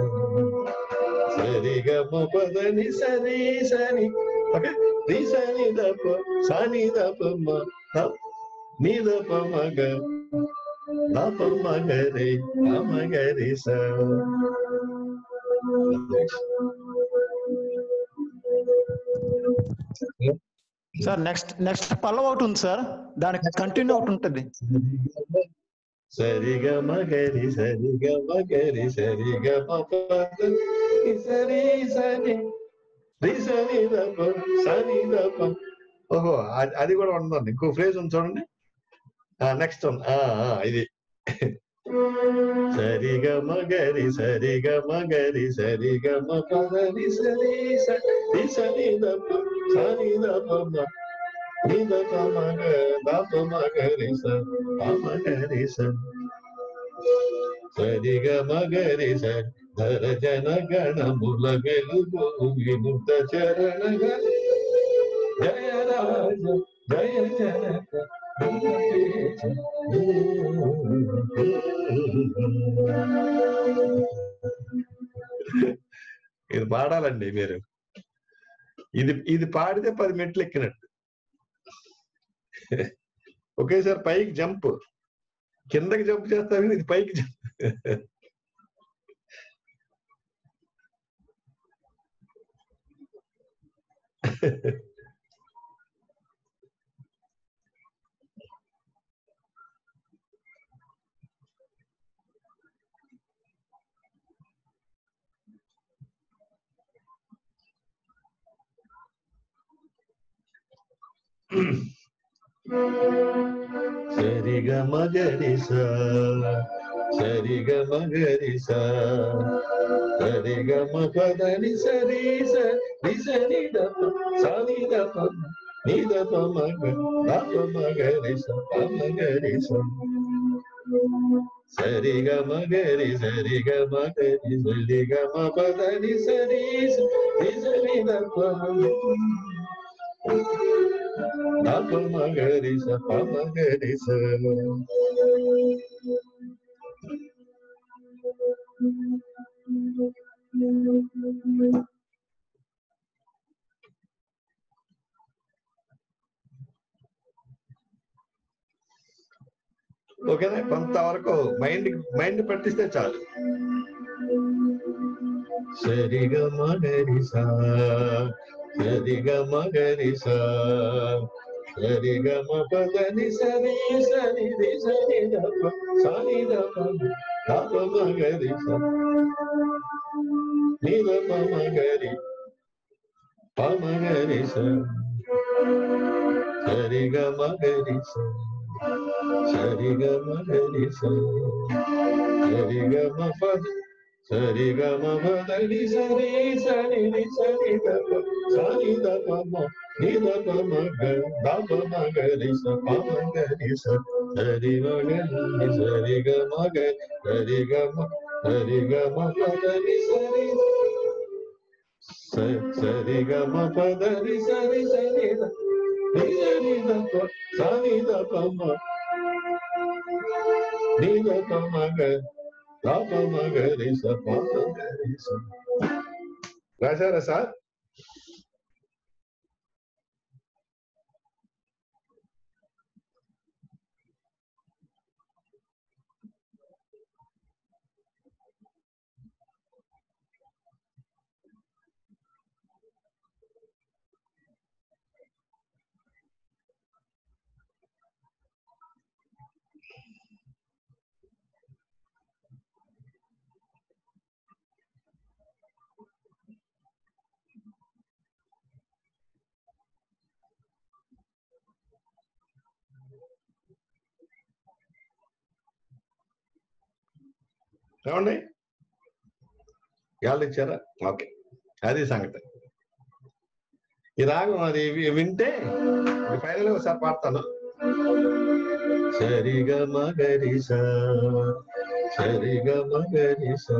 सरि ग म प ध नि स रि स नि ओके रि स नि द प स नि द प म द नि द प म ग द प म ग रि प म ग रि स సార్ నెక్స్ట్ నెక్స్ట్ పల్లవ అవుట్ ఉంది సార్ దానికి కంటిన్యూ అవుట్ ఉంటది సరి గ మ గ రి సరి గ మ గ రి సరి గ మ ప ద ని స రి స ని రి స ని ద ప స ని ద ప ఓహో అది కూడా ఉండండి ఇంకో ఫ్రేజ్ ఉంది చూడండి ఆ నెక్స్ట్ వన్ ఆ ఆ ఇది సరి గ మ గ రి సరి గ మ గ రి సరి గ మ ప ద ని స రి స ని స ని ద ప స ని ద ప మ ని ద ప మ గ ద ప మ గ రి స ప మ గ రి స సరి గ మ గ రి స ధర జన గణ మూల వెలుగు విముక్త చరణ గ జయ రాజ జయ జనక ఇది పాడాలండి మీరు ఇది ఇది పాడితే పది మెట్లు ఎక్కినట్టు. ఒకేసారి పైకి జంప్, కిందకి జంప్ చేస్తాను, ఇది పైకి jump. Sariga magarisa, sariga magarisa, sariga magadani sarisa, nisari dapa, sari dapa, nidapa magar, dapa magarisa, magarisa. Sariga magari, sariga magari, sariga magadani sarisa, nisari dapa. Dapa magarisa, magarisa. ఓకేనా, కొంతవరకు mind mind పట్టిస్తే చాలు. సరిగా మగరిసా, సరిగా మగరిసా, సరిగా మగని సరి సరి సరి దప సరి దప దప మగరిసా నీ దప మగరి ప మగరిసా సరిగా మగరిసా సరిగా మగరిసా సరిగా మపద సరిగా మపదని సరి సని సని దప సని దప ని దప మగ దప మగరిసా ప మగరిసా సరి మగని సరిగా మగ సరిగా మ సరిగా మపదని సరి సరిగా మపదని సరి సని దప రాశారా సార్? ఏమండి వాళ్ళు ఇచ్చారా? ఓకే, అది సంగతి. ఈ రాగం అది వింటే ఫైనల్ గా ఒకసారి పాడతాను. సరిగా మగరిసా, సరిగా మగరిసా,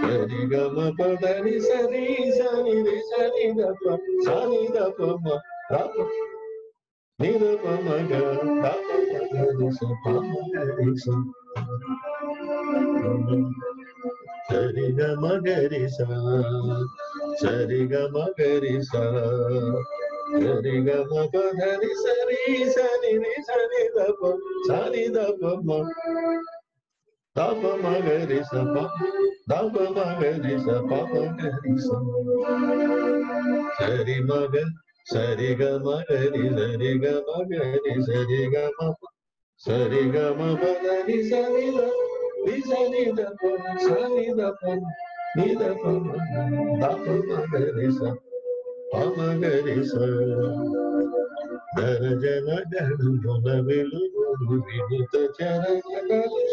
సరిగా మపదని సరి సని సని దప సని దప మ దప ని దప మగ దప మగరిసా ప మగరిసా సరిగా మగరిసా, సరిగా మగరిసా, సరిగా మపదని సరి సని సని దప సని దప మ దప మగరిసా ప దప మగరిసా ప మగరిసా సరి మగ సరిగా మగరి సరిగా మగరి సరిగా మ సరిగా మపదని సరి సని దప సని దప ని దప దప మగరిసా ప మగరిసా దరజన గణమున వెలుగు వినుత చరణకలి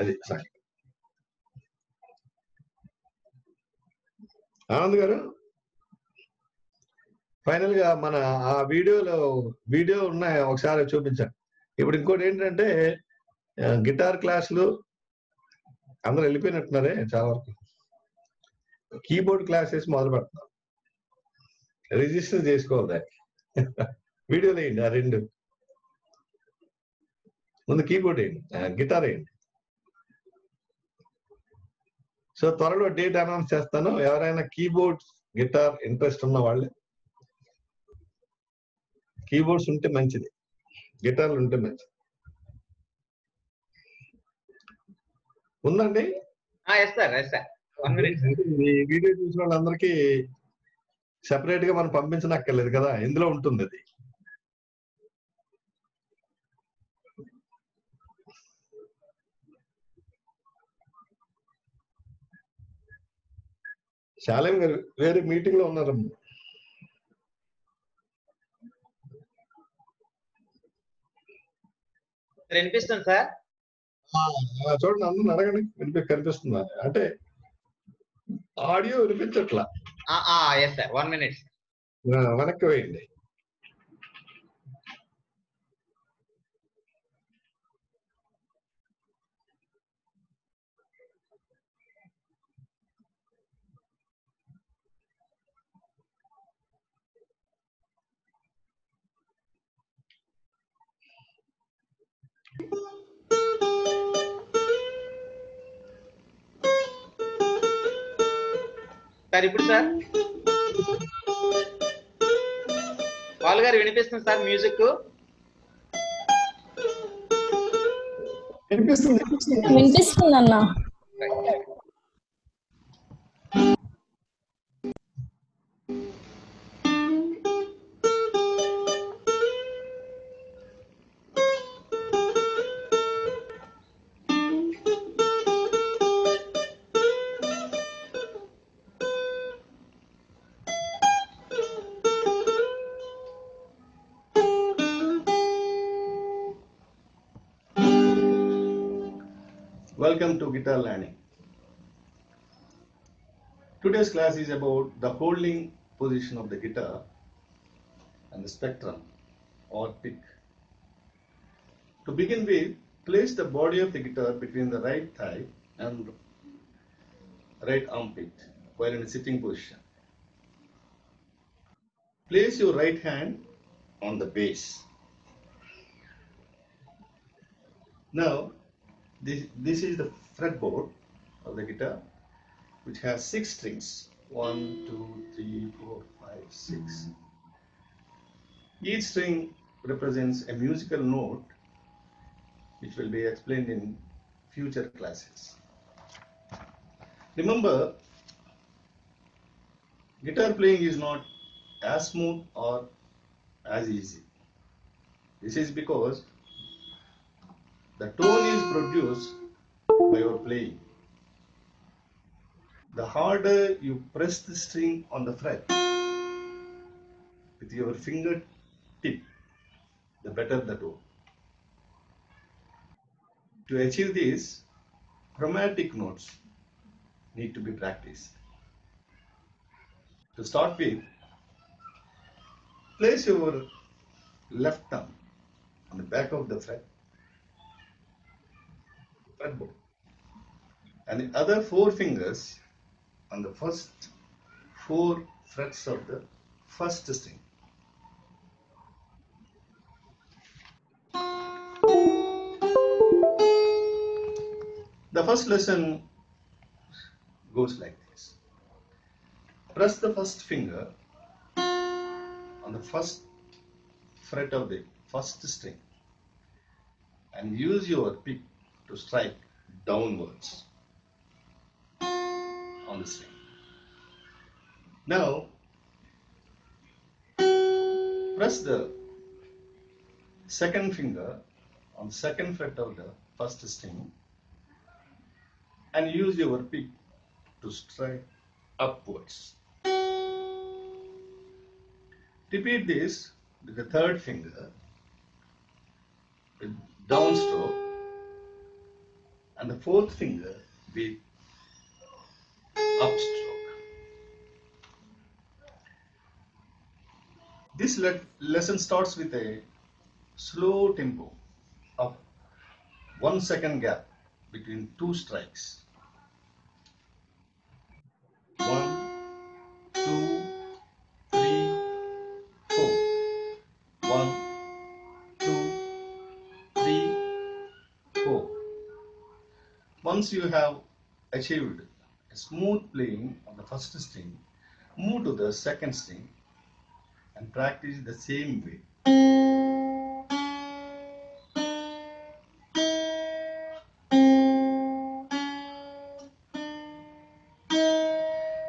అది సార్. ఆనంద్ గారు ఫైనల్ గా మన ఆ వీడియోలో వీడియో ఉన్నాయి, ఒకసారి చూపించాను. ఇప్పుడు ఇంకోటి ఏంటంటే గిటార్ క్లాసులు అందరూ వెళ్ళిపోయినట్టున్నారే, చాలా వరకు కీబోర్డ్ క్లాసెస్ మొదలు పెడతాం. రిజిస్టర్ చేసుకోవాలి, వీడియోలు వేయండి, ఆ రెండు ముందు కీబోర్డ్ వేయండి, గిటార్ వేయండి. సో త్వరలో డేట్ అనౌన్స్ చేస్తాను. ఎవరైనా కీబోర్డ్స్ గిటార్ ఇంట్రెస్ట్ ఉన్న వాళ్ళు కీబోర్డ్స్ ఉంటే మంచిది, గిటార్లు ఉంటే మంచిది. ఉందండి వీడియో చూసిన వాళ్ళందరికీ సెపరేట్ గా మనం పంపించనక్కర్లేదు కదా, ఇందులో ఉంటుంది అది. శాలేం గారు వేరే మీటింగ్ లో ఉన్నారమ్మ. వినిపిస్తుంది సార్? చూడండి అందరూ అడగండి, వినిపి కనిపిస్తుందా అంటే ఆడియో వినిపించట్లా. వెనక్కి వేయండి. సార్ ఇప్పుడు సార్ పాల్ గారు వినిపిస్తుంది సార్? మ్యూజిక్ వినిపిస్తుంది అన్నా. Welcome to guitar learning. Today's class is about the holding position of the guitar and the spectrum or pick. To begin with, place the body of the guitar between the right thigh and right armpit while in a sitting position. Place your right hand on the bass. Now, This, this is the fretboard of the guitar, which has six strings, one, two, three, four, five, six. Each string represents a musical note, which will be explained in future classes. Remember, guitar playing is not as smooth or as easy. This is because the tone is produced by your playing. The harder you press the string on the fret with your fingertip, the better the tone. To achieve this, chromatic notes need to be practiced. To start with, place your left thumb on the back of the fret. Fretboard and the other four fingers on the first four frets of the first string. The first lesson goes like this. Press the first finger on the first fret of the first string and use your pick to strike downwards on the string. Now press the second finger on the second fret of the first string and use your pick to strike upwards. Repeat this with the third finger with downstroke and the fourth finger with upstroke. This le- lesson starts with a slow tempo of one second gap between two strikes. one, two, three, four. one, two, three, four. Once you have achieved smooth playing of the first string, move to the second string and practice the same way.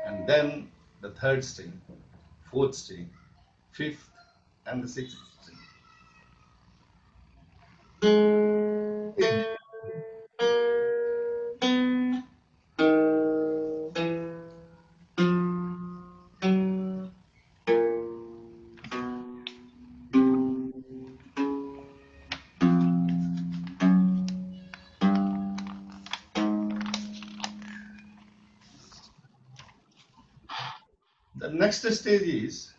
And then the third string, fourth string, fifth and the sixth string. The next stage is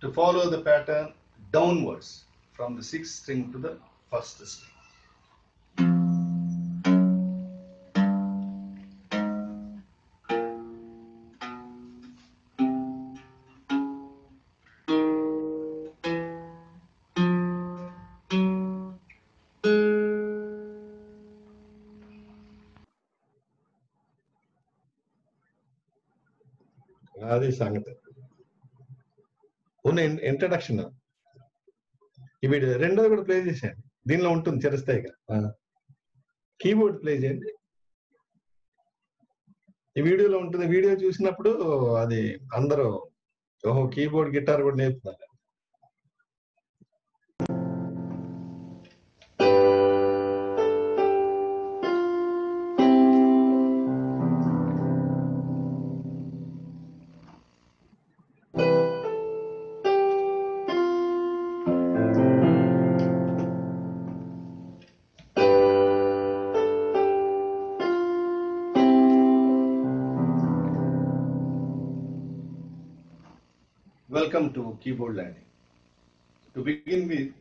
to follow the pattern downwards from the sixth string to the first string. Adi Sangat. One introduction. If it is render, would play this. Then long to the keyboard plays it. If you do long to the video, choose Napudu, the Andro, oh, keyboard, guitar would name. Welcome to keyboard learning. To begin with,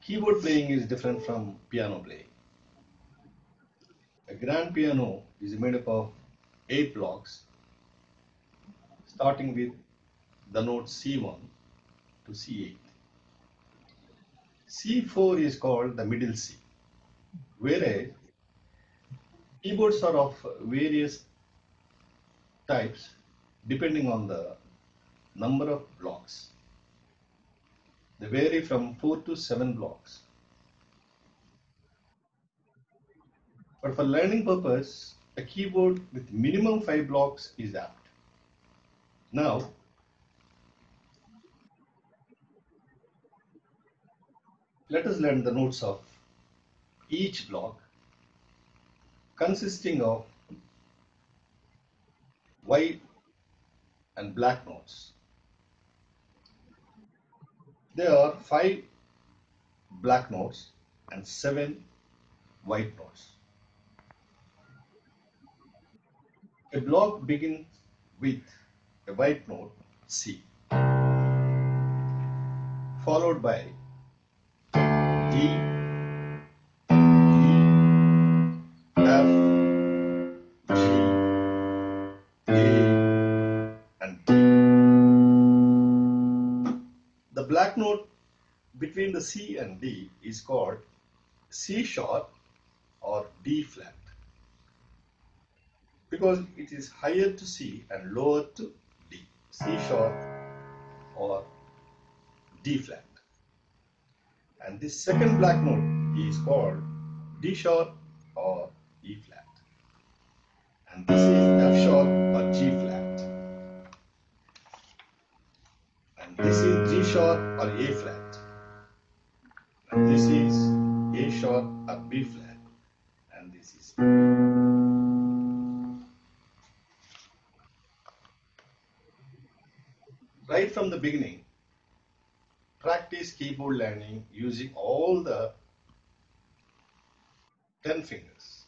keyboard playing is different from piano playing. A grand piano is made up of eight blocks, starting with the note C one to C eight. C four is called the middle C, whereas keyboards are of various types depending on the number of blocks. They vary from four to seven blocks. But for learning purpose, a keyboard with minimum five blocks is apt. Now, let us learn the notes of each block, consisting of white and black notes. There are five black notes and seven white notes. A block begins with a white note C, followed by D, E, F, black note between the C and D is called C sharp or D flat because it is higher to C and lower to D. C sharp or D flat. And this second black note is called D sharp or E flat. And this is F sharp or G flat. This is G sharp or A flat, and this is A sharp or B flat, and this is. Right from the beginning, practice keyboard learning using all the ten fingers.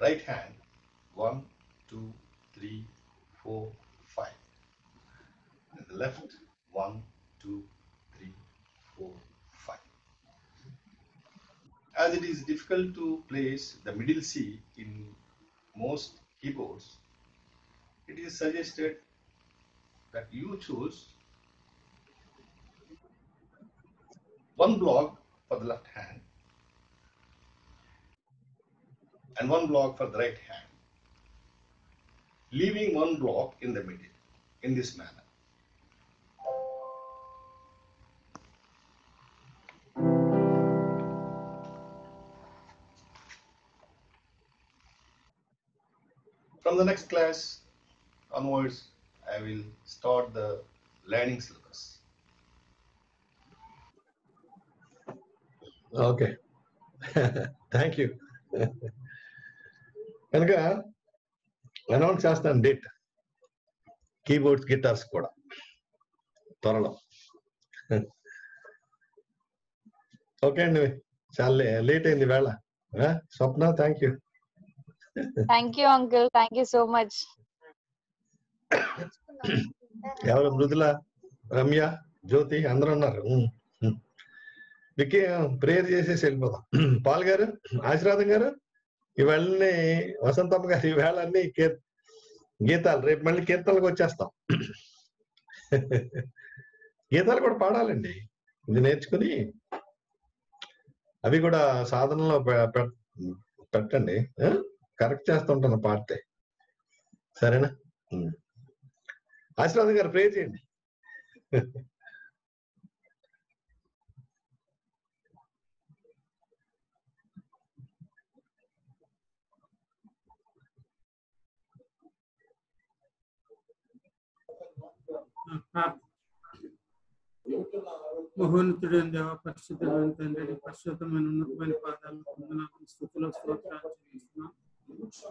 Right hand, one, two, three, four, five. And the left, one, two, three, four, five. As it is difficult to place the middle C in most keyboards, it is suggested that you choose one block for the left hand and one block for the right hand, leaving one block in the middle in this manner. From the next class onwards, I will start the learning syllabus. Okay. Thank you. Kanaka announce chestan date keyboards guitars kuda toralo. Okay anyway, challe late ayindi vela. Swapna, thank you. Thank you uncle, thank you so much. Yavaru Mrudula, Ramya, Jyoti andaru unnaru. Prayer చేసేసి వెళ్ళిపోతాం. Paul గారు, ఆశీర్వాదం గారు, ఇవన్నీ వసంతమ్మ గారు, ఈవేళ అన్ని గీతాలు, రేపు మళ్ళీ కీర్తనలకు వచ్చేస్తాం. గీతాలు కూడా పాడాలండి, ఇది నేర్చుకుని అవి కూడా సాధనలో పెట్టండి. కరెక్ట్ చేస్తుంటాను పాడితే, సరేనా? ఆశీర్వాదం గారు ప్రేయర్ చేయండి. మహోన్నతుడైన దేవా, పరిశుద్ధుడైన తండ్రి, పరిశుద్ధమైన ఉన్నతమైన పాదాలకు వందనాలు, స్తుతులు, స్తోత్రాలు చెల్లిస్తున్నాం.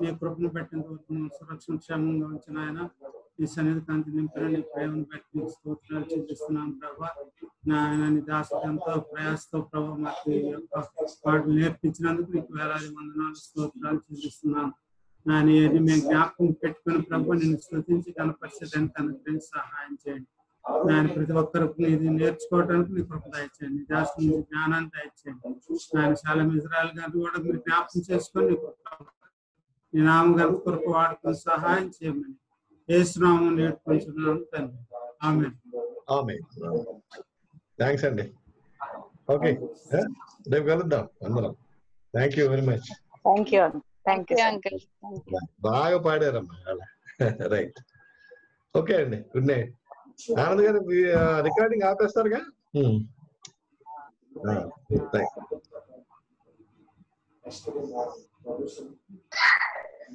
నీ కృపను పెట్టినందుకు, సురక్షణ క్షేమంగా ఉంచిన ఆయన, నీ సన్నిధి కాంతి నింపిన నీ ప్రేమను బట్టి నీకు స్తోత్రాలు చెల్లిస్తున్నాం ప్రభా. నాయన నీ దాసుడంతో ప్రయాసతో ప్రభా మాకు యొక్క వాటిని నేర్పించినందుకు నీకు వేలాది వందనాలు, స్తోత్రాలు చెల్లిస్తున్నాం. నాయన ఏది మేము జ్ఞాపకం పెట్టుకుని ప్రభు నిన్ను స్తుతించి కనపరచడానికి అనుగ్రహించి సహాయం చేయండి. నాయన ప్రతి ఒక్కరికి ఇది నేర్చుకోవడానికి మీ కృప దయచేయండి, దాని జ్ఞానాన్ని దయచేయండి. నాయన చాలా మిజరాలు గారిని కూడా మీరు జ్ఞాపకం చేసుకొని మీ నామగారి కొరకు వాడుకొని సహాయం చేయమని చేస్తున్నాము, నేర్పించున్నాను తండ్రి. ఆమేన్. ఆమేన్. థాంక్స్ అండి. ఓకే, రేపు కలుద్దాం అందరం. Thank you very much. Thank you. Thank you, uncle. Bye, Padre Ramana. Right. Okay, Andy. Good night. Anand garu, recording aapestar ga? Hmm. Thank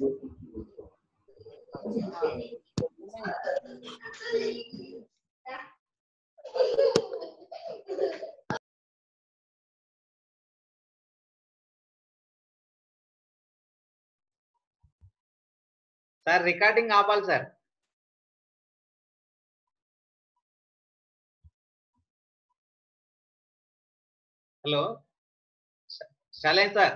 you. Sir recording ఆపాలి సార్. హలో శాలే sir.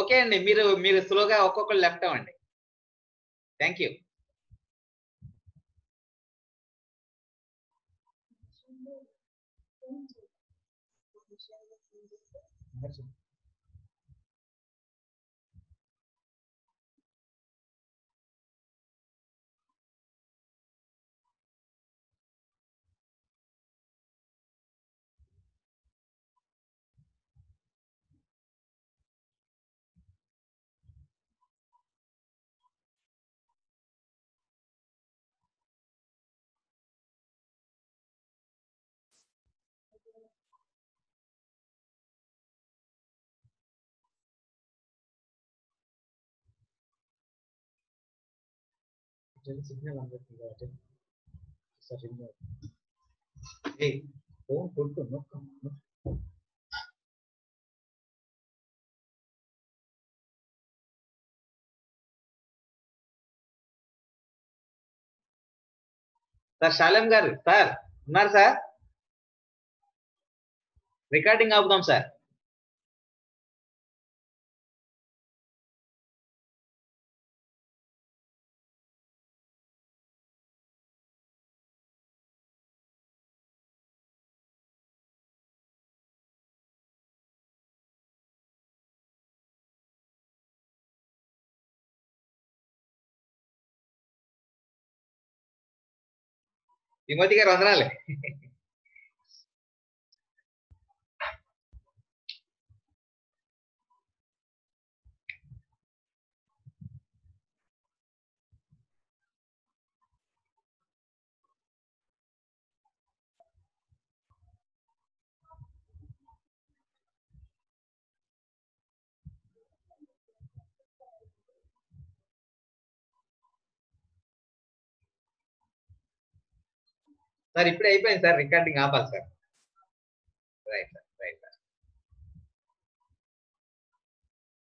Okay అండి, మీరు మీరు స్లోగా ఒక్కొక్కరు left అవ్వండి. Thank you. Shalem గారు sir ఉన్నారు సార్. రికార్డింగ్ ఆపుదాం సార్. విమోతి గారు వందనాలే. సార్ ఇప్పుడే అయిపోయింది సార్ రికార్డింగ్ ఆపాలి సార్.